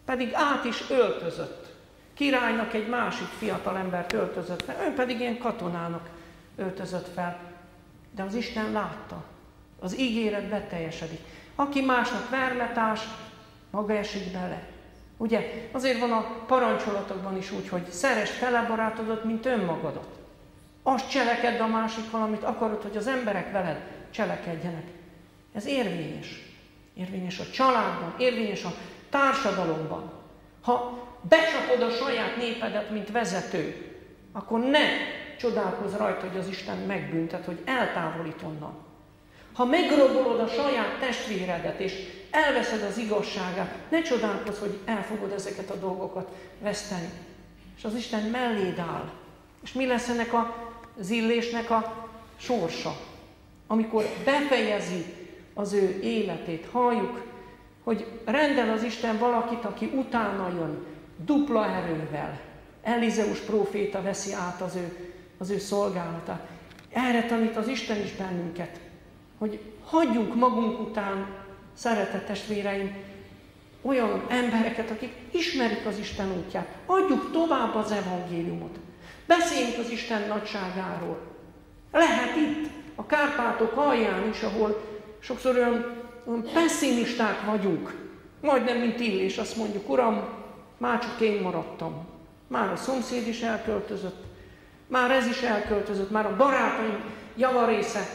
Pedig át is öltözött. Királynak egy másik fiatalembert öltözött fel, ő pedig ilyen katonának öltözött fel. De az Isten látta, az ígéret beteljesedik. Aki másnak vermetárs, maga esik bele. Ugye? Azért van a parancsolatokban is úgy, hogy szeresd fele barátodat, mint önmagadat. Azt cselekedd a másikkal, amit akarod, hogy az emberek veled cselekedjenek. Ez érvényes. Érvényes a családban, érvényes a társadalomban. Ha becsapod a saját népedet, mint vezető, akkor ne csodálkozz rajta, hogy az Isten megbüntet, hogy eltávolít onnan. Ha megrobolod a saját testvéredet, és elveszed az igazságát, ne csodálkozz, hogy el fogod ezeket a dolgokat veszteni. És az Isten melléd áll. És mi lesz ennek az Illésnek a sorsa? Amikor befejezi az ő életét, halljuk, hogy rendel az Isten valakit, aki utána jön, dupla erővel. Elízeus próféta veszi át az ő, az ő szolgálatát. Erre tanít az Isten is bennünket, hogy hagyjunk magunk után, szeretett testvéreim, olyan embereket, akik ismerik az Isten útját. Adjuk tovább az evangéliumot. Beszéljünk az Isten nagyságáról. Lehet itt, a Kárpátok alján is, ahol sokszor olyan, olyan pessimisták vagyunk. Majdnem, mint Illés, azt mondjuk, Uram, már csak én maradtam. Már a szomszéd is elköltözött, már ez is elköltözött, már a barátaim javarésze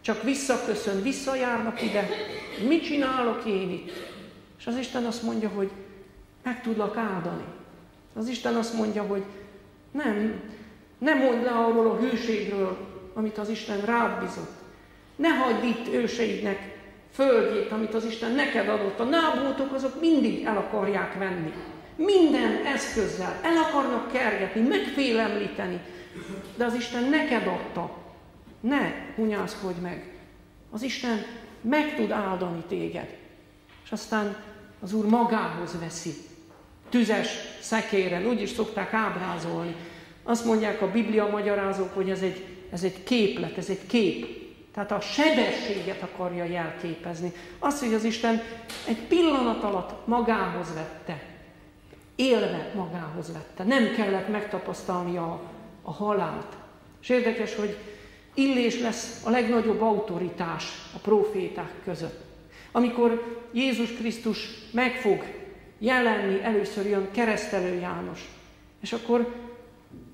csak visszaköszön, visszajárnak ide, mit csinálok én itt? És az Isten azt mondja, hogy Meg tudlak áldani. Az Isten azt mondja, hogy nem, ne mondd le arról a hűségről, amit az Isten rád bizott. Ne hagyd itt őseidnek földjét, amit az Isten neked adott. A nábótok azok mindig el akarják venni. Minden eszközzel el akarnak kergetni, megfélemlíteni. De az Isten neked adta. Ne hunyászkodj meg. Az Isten meg tud áldani téged. És aztán az Úr magához veszi. Tüzes szekéren, úgy is szokták ábrázolni. Azt mondják a Biblia magyarázók, hogy ez egy, ez egy képlet, ez egy kép. Tehát a sebességet akarja jelképezni. Azt, hogy az Isten egy pillanat alatt magához vette. Élve magához vette. Nem kellett megtapasztalnia a, a halált. És érdekes, hogy Illés lesz a legnagyobb autoritás a proféták között. Amikor Jézus Krisztus meg fog jelenni, először jön Keresztelő János. És akkor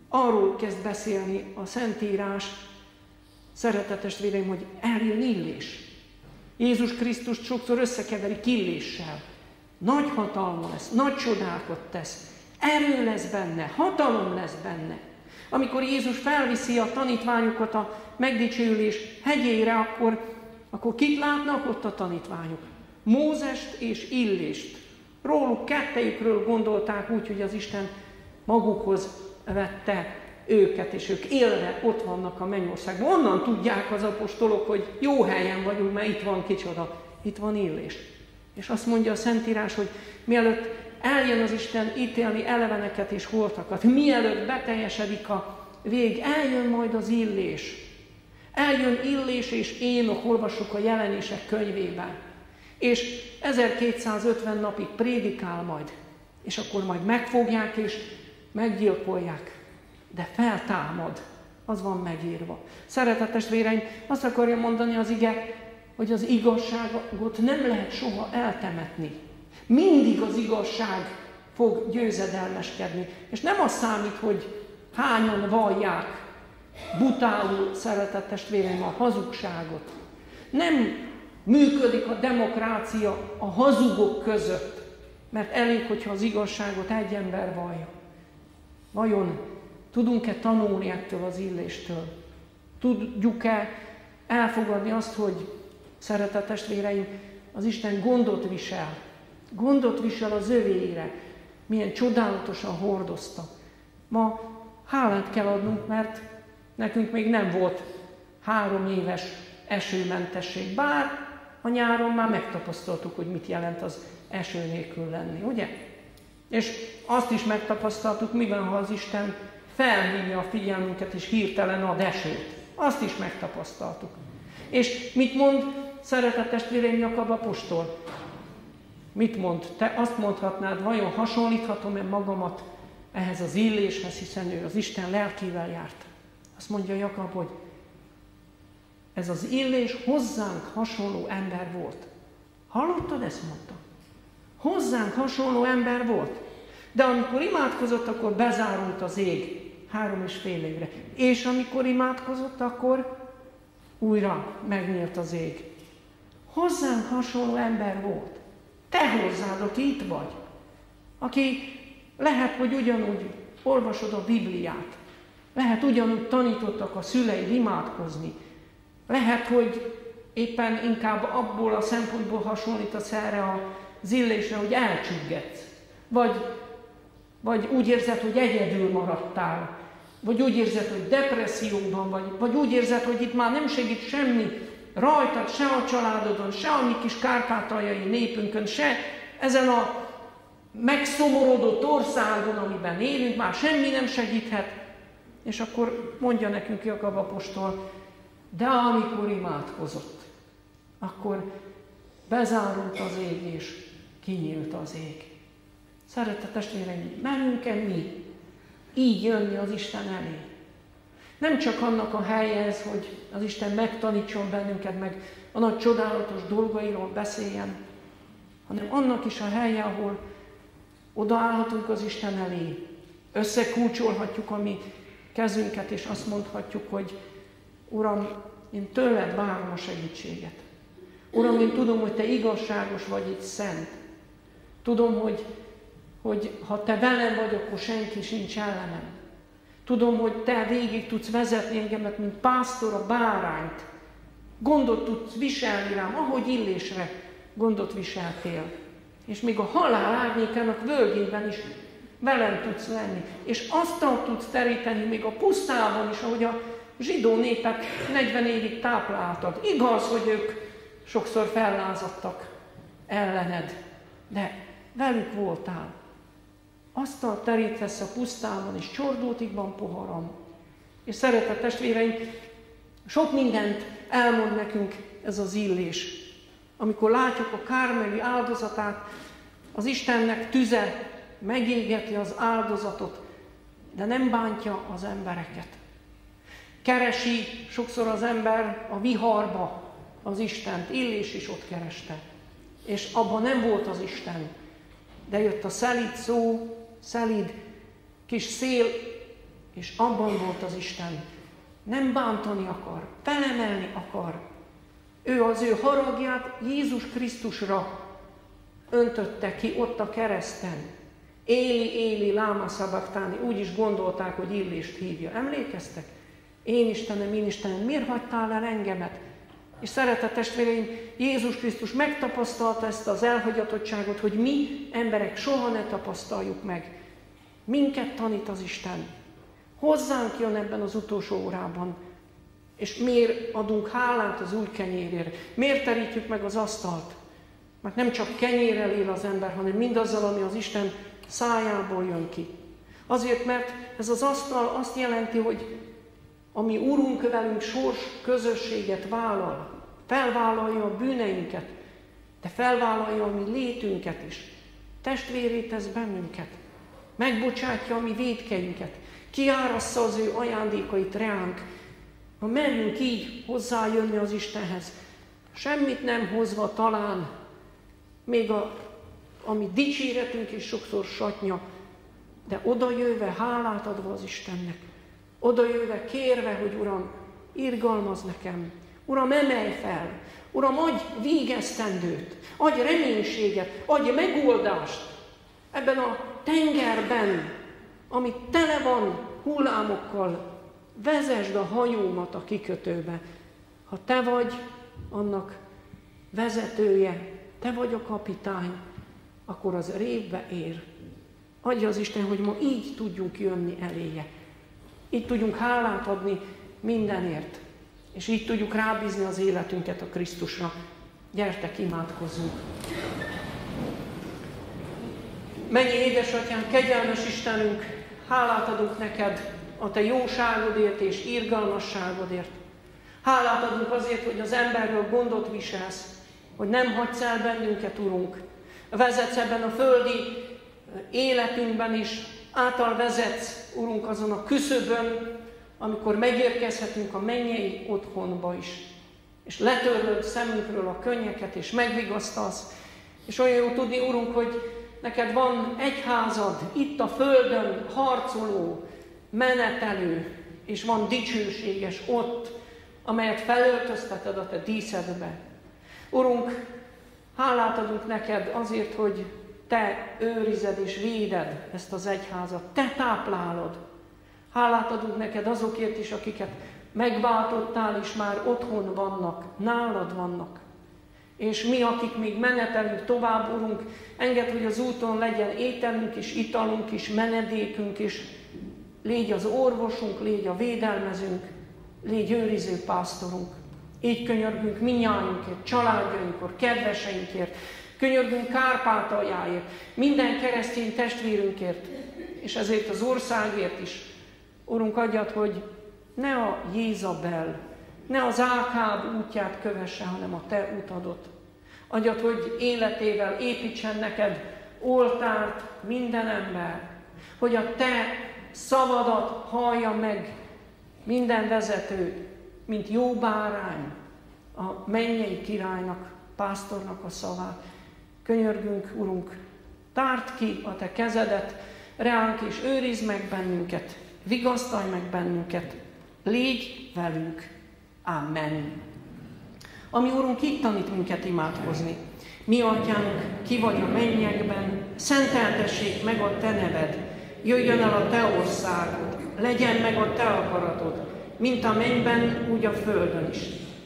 arról kezd beszélni a Szentírás, szeretett testvéreim, hogy eljön Illés. Jézus Krisztust sokszor összekeverik Illéssel. Nagy hatalma lesz, nagy csodákat tesz, erő lesz benne, hatalom lesz benne. Amikor Jézus felviszi a tanítványokat a megdicsőülés hegyére, akkor, akkor kit látnak ott a tanítványok? Mózest és Illést. Róluk kettejükről gondolták úgy, hogy az Isten magukhoz vette őket, és ők élve ott vannak a mennyországban. Onnan tudják az apostolok, hogy jó helyen vagyunk, mert itt van kicsoda, itt van Illés. És azt mondja a Szentírás, hogy mielőtt eljön az Isten ítélni eleveneket és holtakat, mielőtt beteljesedik a vég, eljön majd az Illés. Eljön Illés és Énok, olvassuk a Jelenések könyvében. És ezerkétszázötven napig prédikál majd, és akkor majd megfogják és meggyilkolják. De feltámad, az van megírva. Szeretett testvéreim, azt akarja mondani az ige, hogy az igazságot nem lehet soha eltemetni. Mindig az igazság fog győzedelmeskedni. És nem az számít, hogy hányan vallják butálul, szeretett testvéreim, a hazugságot. Nem működik a demokrácia a hazugok között, mert elég, hogyha az igazságot egy ember vallja. Vajon tudunk-e tanulni ettől az Illéstől? Tudjuk-e elfogadni azt, hogy szeretett testvéreim, az Isten gondot visel, gondot visel az övéire, milyen csodálatosan hordozta. Ma hálát kell adnunk, mert nekünk még nem volt három éves esőmentesség, bár a nyáron már megtapasztaltuk, hogy mit jelent az eső nélkül lenni, ugye? És azt is megtapasztaltuk, mi van, ha az Isten felhívja a figyelmünket és hirtelen ad esőt. Azt is megtapasztaltuk. És mit mond, szeretett testvéreim, Jakab apostol? Mit mond? Te azt mondhatnád, vajon hasonlíthatom-e magamat ehhez az Illéshez, hiszen ő az Isten lelkével járt. Azt mondja Jakab, hogy ez az Illés hozzánk hasonló ember volt. Hallottad, ezt mondta? Hozzánk hasonló ember volt. De amikor imádkozott, akkor bezárult az ég három és fél évre. És amikor imádkozott, akkor újra megnyílt az ég. Hozzánk hasonló ember volt. Te hozzád, aki itt vagy. Aki lehet, hogy ugyanúgy olvasod a Bibliát. Lehet, ugyanúgy tanítottak a szüleid imádkozni. Lehet, hogy éppen inkább abból a szempontból hasonlítasz erre az Illésre, hogy elcsüggetsz. Vagy, vagy úgy érzed, hogy egyedül maradtál. Vagy úgy érzed, hogy depresszióban vagy, vagy úgy érzed, hogy itt már nem segít semmi rajtad, se a családodon, se a mi kis kárpátaljai népünkön, se ezen a megszomorodott országon, amiben élünk, már semmi nem segíthet. És akkor mondja nekünk Jakab apostol, de amikor imádkozott, akkor bezárult az ég és kinyílt az ég. Szeretett testvéreim, merünk-e mi így jönni az Isten elé? Nem csak annak a helye ez, hogy az Isten megtanítson bennünket, meg a nagy csodálatos dolgairól beszéljen, hanem annak is a helye, ahol odaállhatunk az Isten elé, összekulcsolhatjuk a mi kezünket, és azt mondhatjuk, hogy Uram, én tőled várom a segítséget. Uram, én tudom, hogy Te igazságos vagy, itt szent. Tudom, hogy hogy ha te velem vagy, akkor senki sincs ellenem. Tudom, hogy te végig tudsz vezetni engemet, mint pásztor a bárányt. Gondot tudsz viselni rám, ahogy Illésre gondot viseltél. És még a halál árnyékának völgyében is velem tudsz lenni. És asztalt tudsz teríteni még a pusztában is, ahogy a zsidó népet negyven évig tápláltad. Igaz, hogy ők sokszor fellázadtak ellened, de velük voltál. Asztalt terítesz a pusztában, és csordótig van poharam. És szeretett testvéreim, sok mindent elmond nekünk ez az Illés. Amikor látjuk a kármeli áldozatát, az Istennek tüze megégeti az áldozatot, de nem bántja az embereket. Keresi sokszor az ember a viharba az Istent. Illés is ott kereste. És abban nem volt az Isten. De jött a szelíd szó, szelíd kis szél, és abban volt az Isten. Nem bántani akar, felemelni akar. Ő az ő haragját Jézus Krisztusra öntötte ki ott a kereszten. Éli, éli, láma szabaktáni. Úgy is gondolták, hogy Illést hívja. Emlékeztek? Én Istenem, én Istenem, miért hagytál el engemet? És szeretett testvéreim, Jézus Krisztus megtapasztalta ezt az elhagyatottságot, hogy mi emberek soha ne tapasztaljuk meg. Minket tanít az Isten. Hozzánk jön ebben az utolsó órában. És miért adunk hálát az új kenyérért? Miért terítjük meg az asztalt? Mert nem csak kenyérrel él az ember, hanem mindazzal, ami az Isten szájából jön ki. Azért, mert ez az asztal azt jelenti, hogy ami Urunk velünk sors közösséget vállal, felvállalja a bűneinket, de felvállalja a mi létünket is. Testvérré tesz bennünket, megbocsátja a mi vétkeinket, kiárassza az ő ajándékait reánk. Ha merjünk így hozzájönni az Istenhez, semmit nem hozva talán, még a, a mi dicséretünk is sokszor satnya, de odajöve, hálát adva az Istennek, odajöve, kérve, hogy Uram, irgalmaz nekem, Uram, emelj fel, Uram, adj végesztendőt, adj reménységet, adj megoldást ebben a tengerben, ami tele van hullámokkal. Vezesd a hajómat a kikötőbe. Ha te vagy annak vezetője, te vagy a kapitány, akkor az révbe ér. Adja az Isten, hogy ma így tudjunk jönni eléje. Így tudjunk hálát adni mindenért. És így tudjuk rábízni az életünket a Krisztusra. Gyertek, imádkozzunk! Mennyi édesatyám, kegyelmes Istenünk, hálát adunk neked a te jóságodért és irgalmasságodért. Hálát adunk azért, hogy az emberről gondot viselsz, hogy nem hagysz el bennünket, Urunk. Vezetsz ebben a földi életünkben is, által vezetsz, Urunk, azon a küszöbön, amikor megérkezhetünk a mennyei otthonba is. És letörlöd szemünkről a könnyeket, és megvigasztalsz. És olyan jó tudni, Urunk, hogy neked van egyházad, itt a földön harcoló, menetelő, és van dicsőséges ott, amelyet felöltözteted a te díszedbe. Urunk, hálát adunk neked azért, hogy te őrized és véded ezt az egyházat, te táplálod. Hálát adunk neked azokért is, akiket megváltottál, és már otthon vannak, nálad vannak. És mi, akik még menetelünk tovább, Urunk, engedd, hogy az úton legyen ételünk is, italunk is, menedékünk is. Légy az orvosunk, légy a védelmezünk, légy őriző pásztorunk. Így könyörgünk mindnyájunkért, családjainkért, kedveseinkért, könyörgünk Kárpátaljáért, minden keresztény testvérünkért, és ezért az országért is. Urunk, adjad, hogy ne a Jézabel, ne az Ákáb útját kövesse, hanem a te utadat. Adjad, hogy életével építsen neked oltárt minden ember, hogy a te szavadat hallja meg minden vezető, mint jó bárány, a mennyei királynak, pásztornak a szavát. Könyörgünk, Urunk, tárd ki a te kezedet reánk, és őrizd meg bennünket, vigasztalj meg bennünket, légy velünk. Amen. Ami Urunk, itt tanít minket imádkozni. Mi atyánk, ki vagy a mennyekben, szenteltessék meg a te neved, jöjjön el a te országod, legyen meg a te akaratod, mint a mennyben, úgy a földön is.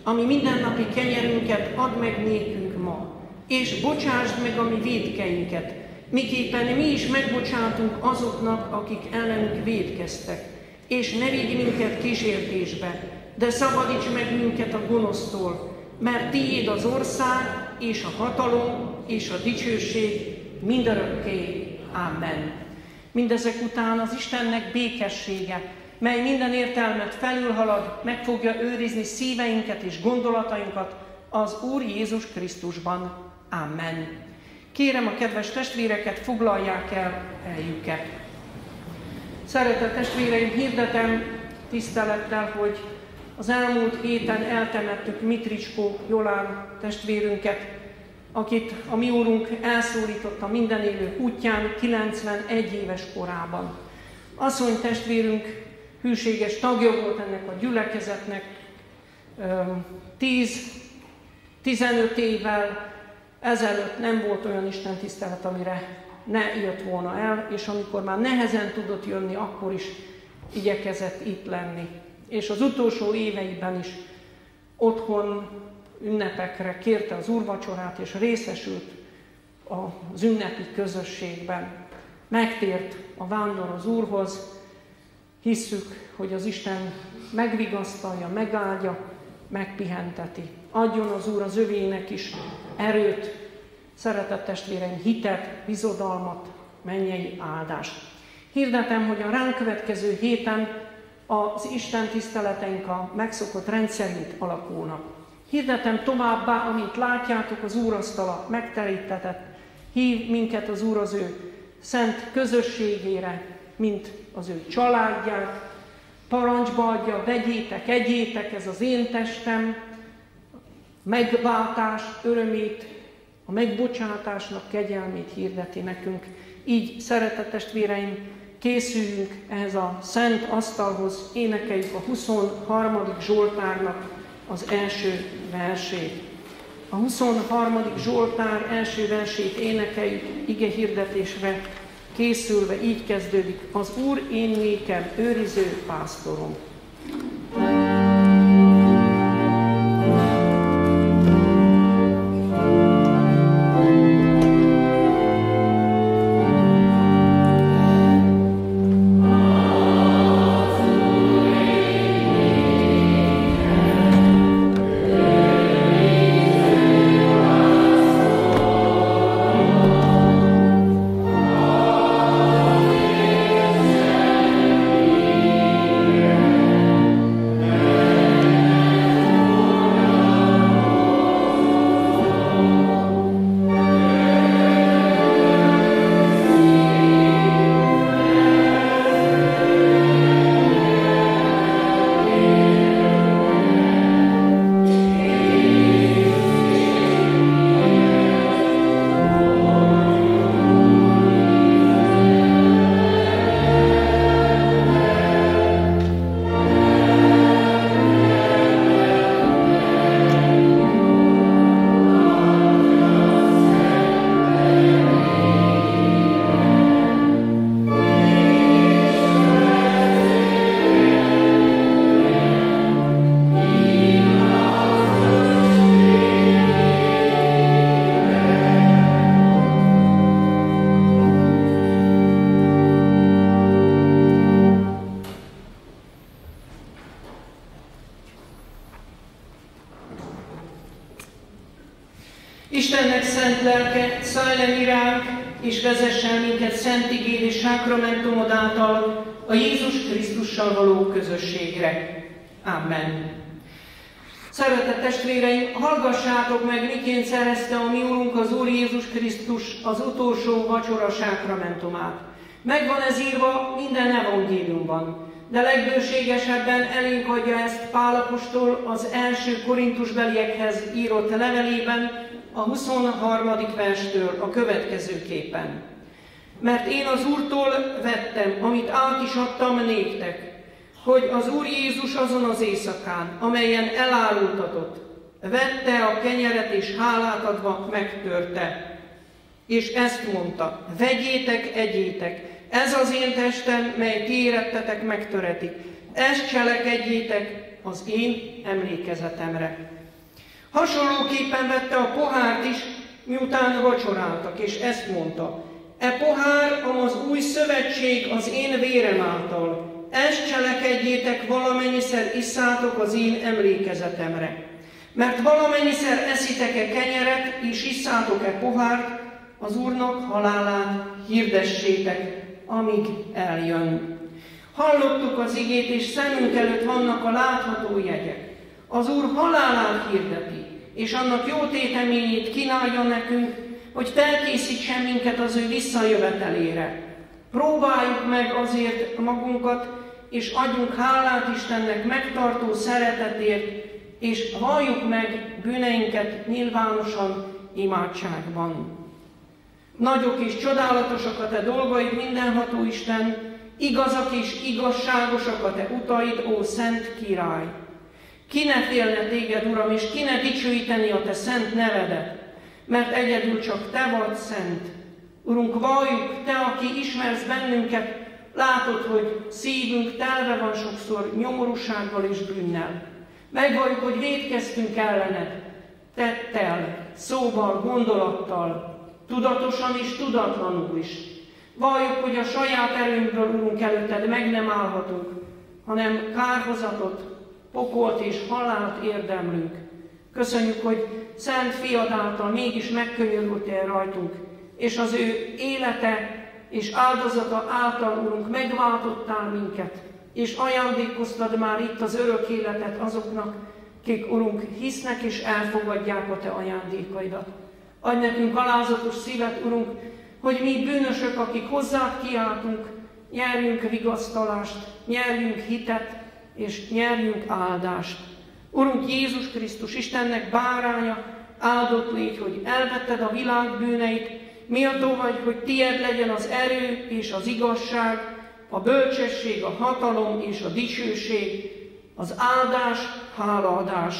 Ami mindennapi kenyerünket add meg nékünk ma, és bocsásd meg a mi vétkeinket, miképpen mi is megbocsátunk azoknak, akik ellenünk vétkeztek. És ne vigy minket kísértésbe, de szabadíts meg minket a gonosztól, mert tiéd az ország, és a hatalom, és a dicsőség mindörökké. Amen. Mindezek után az Istennek békessége, mely minden értelmet felülhalad, meg fogja őrizni szíveinket és gondolatainkat az Úr Jézus Krisztusban. Amen. Kérem a kedves testvéreket, foglalják el helyüket. Szeretett testvéreim, hirdetem tisztelettel, hogy az elmúlt héten eltemettük Mitricskó Jolán testvérünket, akit a mi Úrunk elszólított a mindenélő útján kilencvenegy éves korában. Asszony testvérünk hűséges tagja volt ennek a gyülekezetnek, tíz-tizenöt évvel ezelőtt nem volt olyan istentisztelet, amire ne jött volna el, és amikor már nehezen tudott jönni, akkor is igyekezett itt lenni. És az utolsó éveiben is otthon ünnepekre kérte az úrvacsorát, és részesült az ünnepi közösségben. Megtért a vándor az Úrhoz, hisszük, hogy az Isten megvigasztalja, megáldja, megpihenteti. Adjon az Úr az övének is erőt, szeretett testvéreim, hitet, bizodalmat, mennyei áldást. Hirdetem, hogy a ránk következő héten az Isten tiszteleteink a megszokott rendszerint alakulnak. Hirdetem továbbá, amit látjátok, az úrasztala megterítetett. Hív minket az Úr az ő szent közösségére, mint az ő családját. Parancsba adja, vegyétek, egyétek, ez az én testem, megváltás örömét, a megbocsátásnak kegyelmét hirdeti nekünk. Így, szeretett testvéreim, készüljünk ehhez a szent asztalhoz, énekeljük a huszonharmadik Zsoltárnak az első versét. A huszonharmadik Zsoltár első versét énekeljük ige hirdetésre készülve, így kezdődik: az Úr én nékem, őriző pásztorom. Sákramentumod által a Jézus Krisztussal való közösségre. Amen. Szeretett testvéreim, hallgassátok meg, miként szerezte a mi Úrunk az Úr Jézus Krisztus az utolsó vacsora sákramentumát. Megvan ez írva minden evangéliumban, de legbőségesebben elénk adja ezt Pál apostol az első korintusbeliekhez írott levelében, a huszonharmadik verstől a következőképpen: mert én az Úrtól vettem, amit át is adtam néktek, hogy az Úr Jézus azon az éjszakán, amelyen elárultatott, vette a kenyeret és hálát adva megtörte, és ezt mondta, vegyétek, egyétek, ez az én testem, mely ti érettetek megtöretik, ezt cselekedjétek az én emlékezetemre. Hasonlóképpen vette a pohárt is, miután vacsoráltak, és ezt mondta, e pohár az új szövetség az én vérem által, ezt cselekedjétek valamennyiszer isszátok az én emlékezetemre. Mert valamennyiszer eszitek-e kenyeret, és isszátok-e pohárt, az Úrnak halálát hirdessétek, amíg eljön. Hallottuk az igét, és szemünk előtt vannak a látható jegyek. Az Úr halálát hirdeti, és annak jó téteményét kínálja nekünk, hogy felkészítsen minket az ő visszajövetelére. Próbáljuk meg azért magunkat, és adjunk hálát Istennek megtartó szeretetért, és valljuk meg bűneinket nyilvánosan imádságban. Nagyok és csodálatosak a te dolgaid, mindenható Isten, igazak és igazságosak a te utaid, ó Szent Király! Ki ne félne téged, Uram, és ki ne dicsőíteni a te szent nevedet, mert egyedül csak te vagy szent. Urunk, valljuk, te, aki ismersz bennünket, látod, hogy szívünk telve van sokszor nyomorúsággal és bűnnel. Megvalljuk, hogy vétkeztünk ellened, tettel, szóval, gondolattal, tudatosan és tudatlanul is. Valljuk, hogy a saját erőnkből, Urunk, előtted meg nem állhatunk, hanem kárhozatot, pokolt és halált érdemlünk. Köszönjük, hogy Szent Fiad által mégis megkönyörültél rajtunk, és az ő élete és áldozata által, Urunk, megváltottál minket, és ajándékoztad már itt az örök életet azoknak, kik, Urunk, hisznek és elfogadják a te ajándékaidat. Adj nekünk alázatos szívet, Urunk, hogy mi bűnösök, akik hozzád kiáltunk, nyerjünk vigasztalást, nyerjünk hitet, és nyerjünk áldást. Urunk Jézus Krisztus, Istennek báránya, áldott légy, hogy elvetted a világ bűneit, méltó vagy, hogy tied legyen az erő és az igazság, a bölcsesség, a hatalom és a dicsőség, az áldás, hálaadás.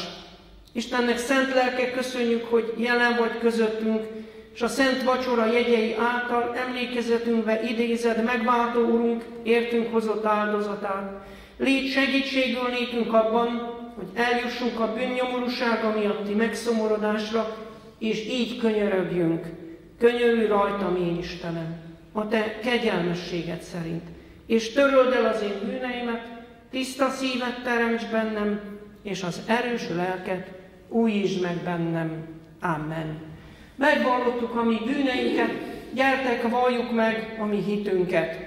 Istennek szent lelke, köszönjük, hogy jelen vagy közöttünk, és a szent vacsora jegyei által emlékezetünkbe idézed, megváltó Urunk, értünk hozott áldozatát. Légy segítségül nékünk abban, hogy eljussunk a bűnnyomorúsága miatti megszomorodásra, és így könyörögjünk. Könyörülj rajtam, én Istenem, a te kegyelmességed szerint, és töröld el az én bűneimet, tiszta szívet teremts bennem, és az erős lelket újítsd meg bennem. Amen. Megvallottuk a mi bűneinket, gyertek, valljuk meg a mi hitünket.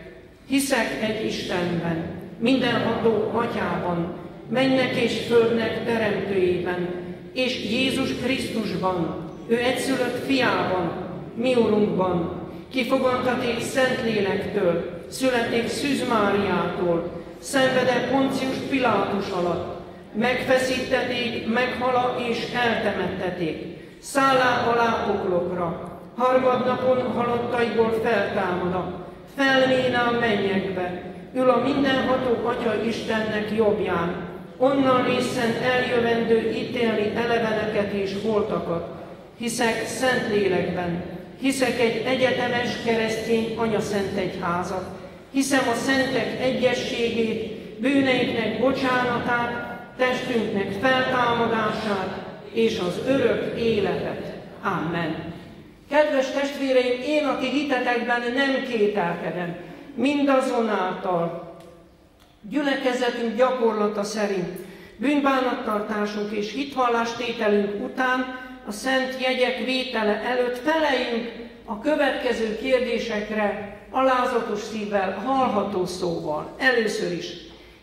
Hiszek egy Istenben, mindenható Atyában, mennek és földnek teremtőjében, és Jézus Krisztusban, ő egyszülött fiában, mi Urunkban, ki fogantaték Szentlélektől, születték Szűz Máriától, szenvedett Poncius Pilátus alatt, megfeszítették, meghala és eltemetteték, szállá alá oklokra, harmadnapon halottaiból feltámada, felméne a mennyekbe, ül a mindenható Atya Istennek jobbján, onnan részen eljövendő ítélni eleveneket és holtakat. Hiszek Szentlélekben, hiszek egy egyetemes keresztény anyaszentegyházat, hiszem a szentek egyességét, bűneinknek bocsánatát, testünknek feltámadását és az örök életet. Amen. Kedves testvéreim, én, aki hitetekben nem kételkedem, mindazonáltal gyülekezetünk gyakorlata szerint, bűnbánattartásunk és hitvallástételünk után, a szent jegyek vétele előtt feleljünk a következő kérdésekre alázatos szívvel, hallható szóval. Először is,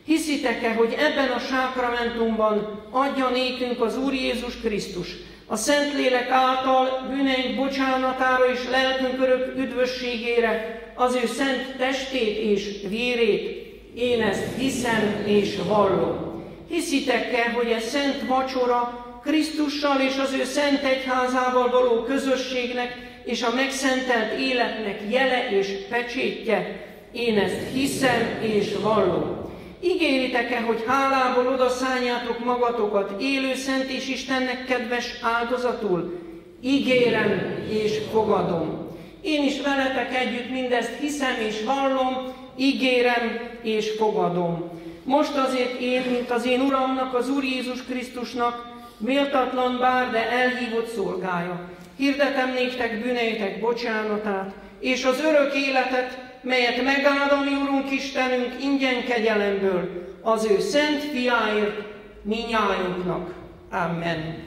hiszitek-e, hogy ebben a sákramentumban adja nékünk az Úr Jézus Krisztus a Szentlélek által bűneink bocsánatára és lelkünk örök üdvösségére az ő szent testét és vérét? Én ezt hiszem és vallom. Hiszitek-e, hogy a szent vacsora Krisztussal és az ő szent egyházával való közösségnek és a megszentelt életnek jele és pecsétje? Én ezt hiszem és vallom. Ígéritek-e, hogy hálából odaszálljátok magatokat élő szent és Istennek kedves áldozatul? Ígérem és fogadom. Én is veletek együtt mindezt hiszem és hallom, ígérem és fogadom. Most azért én, mint az én Uramnak, az Úr Jézus Krisztusnak, méltatlan bár, de elhívott szolgája, hirdetem néktek bűneitek bocsánatát, és az örök életet, melyet megáld a mi Urunk Istenünk ingyen kegyelemből, az ő szent fiáért, minnyájunknak. Amen.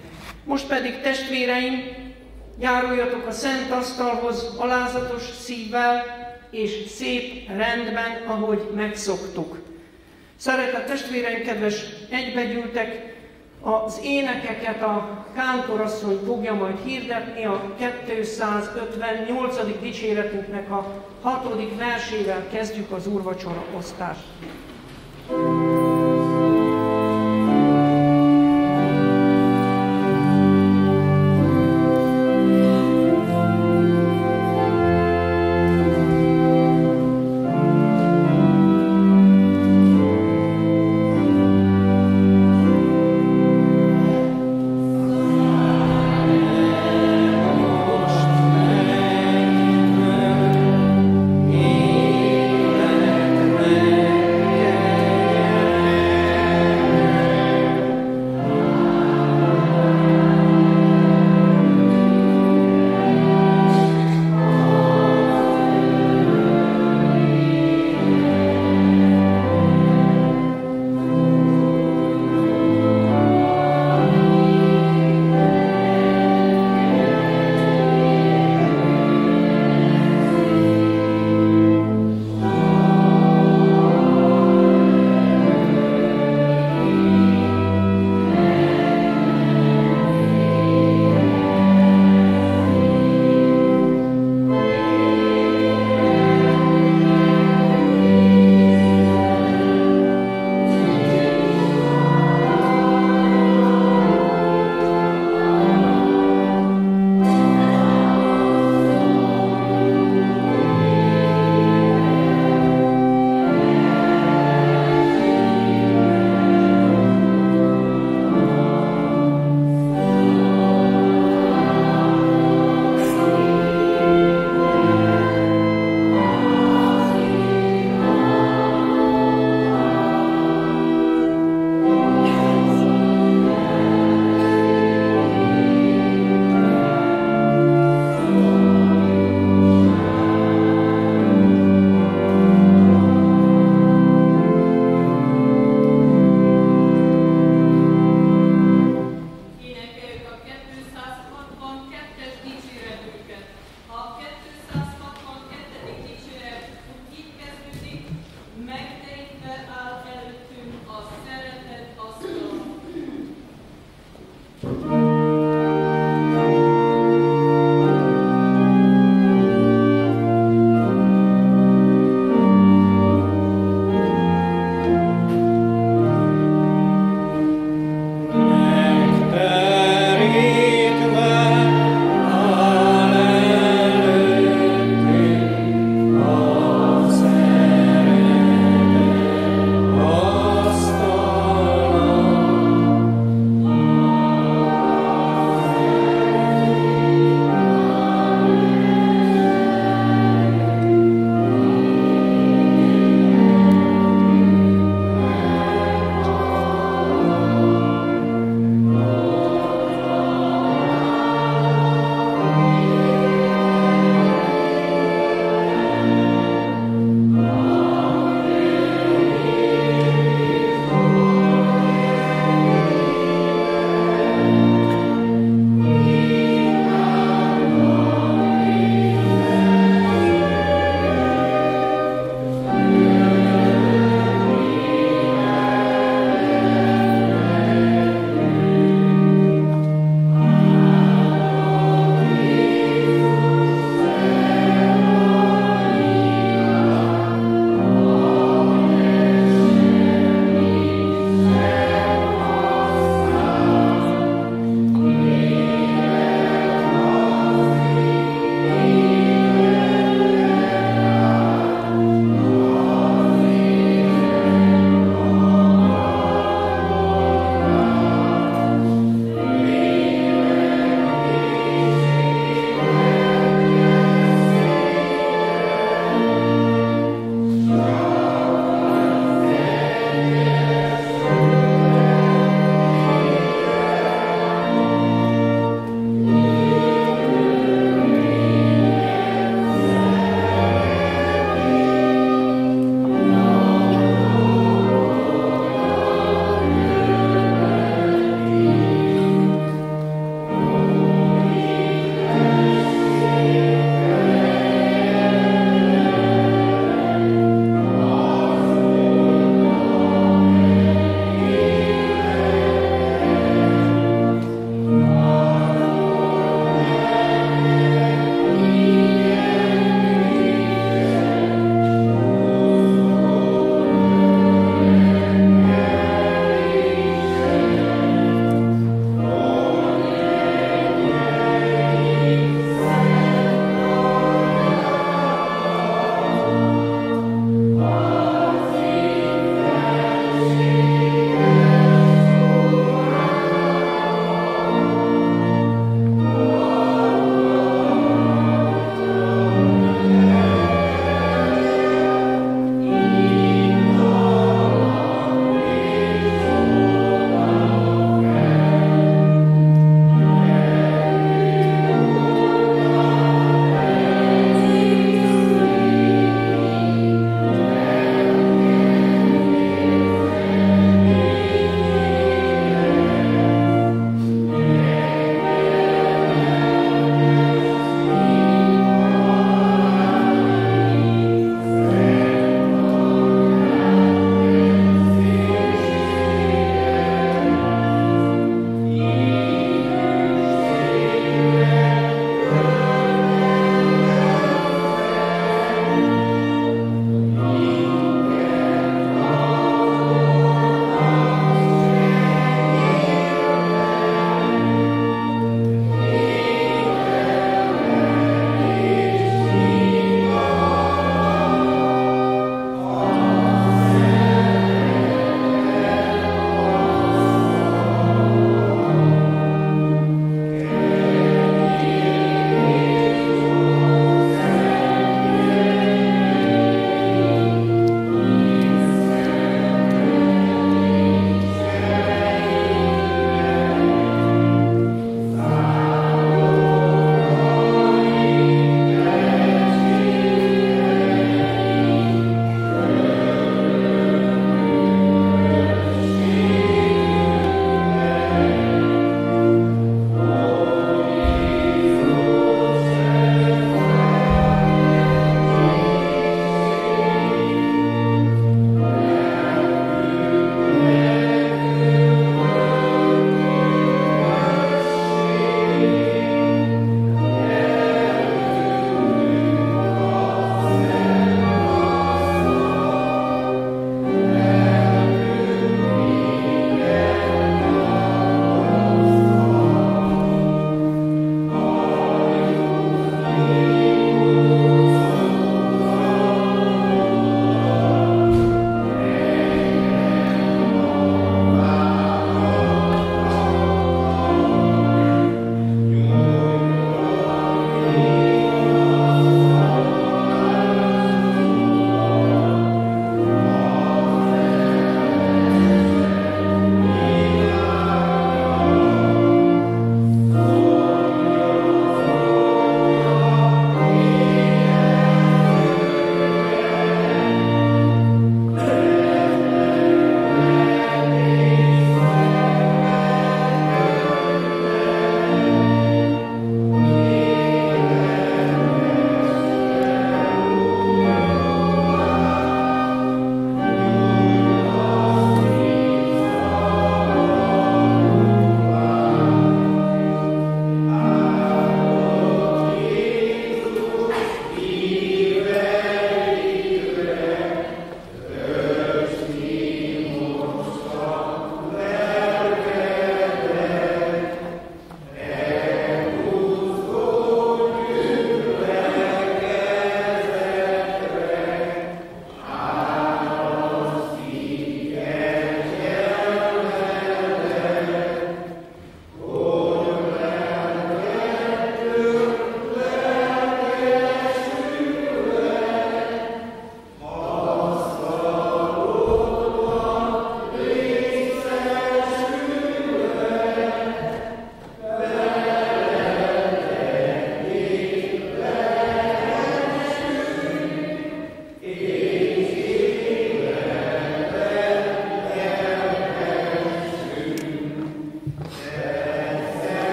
Most pedig, testvéreim, járuljatok a szent asztalhoz alázatos szívvel és szép rendben, ahogy megszoktuk. Szeretett testvéreim, kedves egybegyűltek, az énekeket a kántorasszony fogja majd hirdetni a kétszázötvennyolcadik dicséretünknek a hatodik versével kezdjük az úrvacsora osztást. Yeah.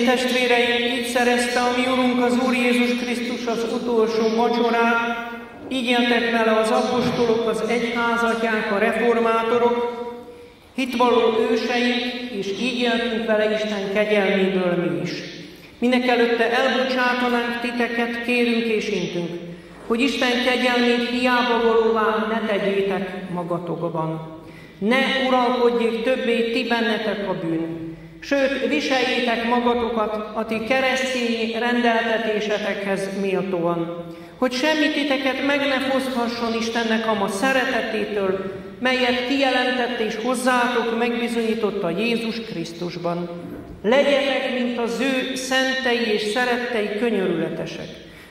Ezért testvéreim, így szerezte a mi Urunk az Úr Jézus Krisztus az utolsó vacsorát, így éltek vele az apostolok, az egyházatyák, a reformátorok, hitvaló őseink, és így éltünk vele Isten kegyelméből mi is. Mindenekelőtte elbocsátanánk titeket, kérünk és intünk, hogy Isten kegyelmét hiába valóvá ne tegyétek magatokban. Ne uralkodjék többé ti bennetek a bűn, sőt, viseljétek magatokat a ti keresztény rendeltetésetekhez méltóan, hogy semmi titeket meg ne foszthasson Istennek ama szeretetétől, melyet kijelentett és hozzátok megbizonyított a Jézus Krisztusban. Legyetek, mint az ő szentei és szerettei könyörületesek.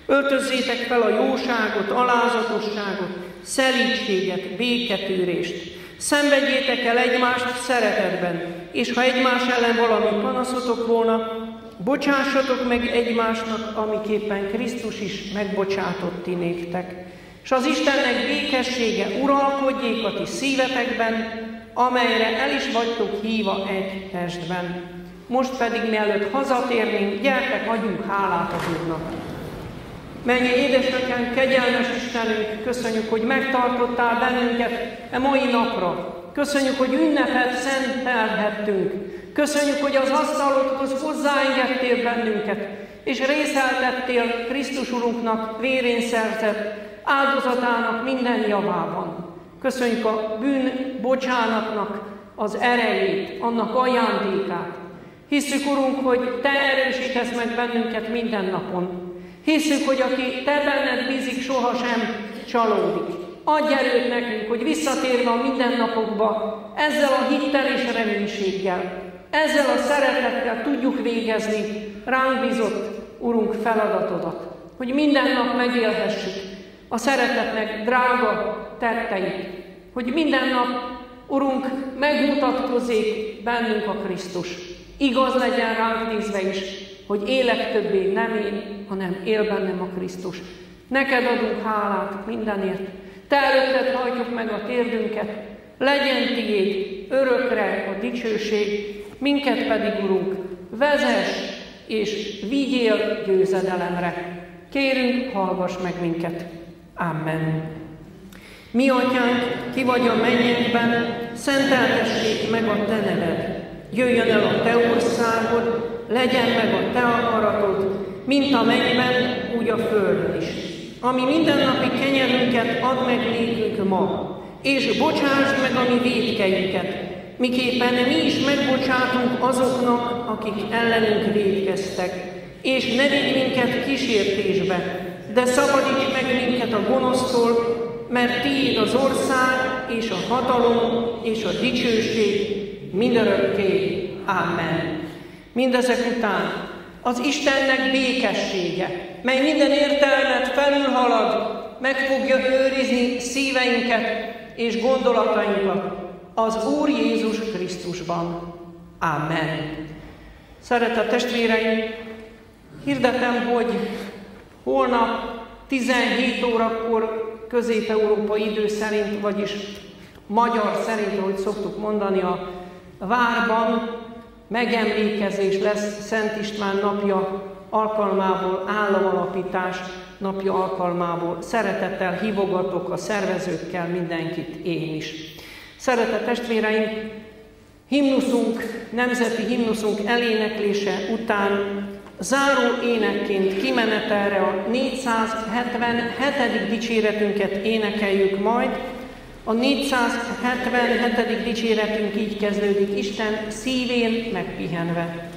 Öltözzétek fel a jóságot, alázatosságot, szelídséget, béketűrést. Szenvedjétek el egymást szeretetben, és ha egymás ellen valami panaszotok volna, bocsássatok meg egymásnak, amiképpen Krisztus is megbocsátott ti néktek. S az Istennek békessége uralkodjék a ti szívetekben, amelyre el is vagytok hívva egy testben. Most pedig, mielőtt hazatérnénk, gyertek, adjunk hálát az Úrnak. Mennyi édesatyánk, kegyelmes Istenünk, köszönjük, hogy megtartottál bennünket e mai napra. Köszönjük, hogy ünnepet szentelhettünk. Köszönjük, hogy az asztalodhoz hozzáengedtél bennünket, és részeltettél Krisztus Urunknak vérén szerzett áldozatának minden javában. Köszönjük a bűn bocsánatnak az erejét, annak ajándékát. Hiszük, Urunk, hogy Te erősítesz meg bennünket minden napon. Hiszük, hogy aki Te benned bízik, sohasem csalódik. Adj erőt nekünk, hogy visszatérve a mindennapokba, ezzel a hittel és reménységgel, ezzel a szeretettel tudjuk végezni ránk bízott, Urunk, feladatodat, hogy minden nap megélhessük a szeretetnek drága tetteit, hogy minden nap, Urunk, megmutatkozzék bennünk a Krisztus. Igaz legyen ránk nézve is, hogy élek többé nem én, hanem él bennem a Krisztus. Neked adunk hálát mindenért, Te előtted hajtjuk meg a térdünket, legyen tiéd örökre a dicsőség, minket pedig, Urunk, vezess és vigyél győzedelemre. Kérünk, hallgass meg minket! Amen. Mi atyánk, ki vagy a mennyekben, szenteltessék meg a te neved. Jöjjön el a te országod, legyen meg a te akaratod, mint a mennyben, úgy a földön is. Ami mindennapi kenyerünket add meg nékünk ma, és bocsásd meg a mi vétkeinket, miképpen mi is megbocsátunk azoknak, akik ellenünk vétkeztek. És ne vigy minket kísértésbe, de szabadíts meg minket a gonosztól, mert tiéd az ország, és a hatalom, és a dicsőség mindörökké. Amen. Mindezek után az Istennek békessége, mely minden értelmet felülhalad, meg fogja őrizni szíveinket és gondolatainkat az Úr Jézus Krisztusban. Amen. Szeretett testvéreim, hirdetem, hogy holnap tizenhét órakor közép-európai idő szerint, vagyis magyar szerint, ahogy szoktuk mondani, a várban megemlékezés lesz Szent István napja alkalmából, államalapítás napja alkalmából. Szeretettel hívogatok a szervezőkkel mindenkit, én is. Szeretett testvéreim, himnuszunk, nemzeti himnuszunk eléneklése után záró énekként kimenetelre a négyszázhetvenhetedik dicséretünket énekeljük majd. A négyszázhetvenhetedik dicséretünk így kezdődik: Isten szívén megpihenve.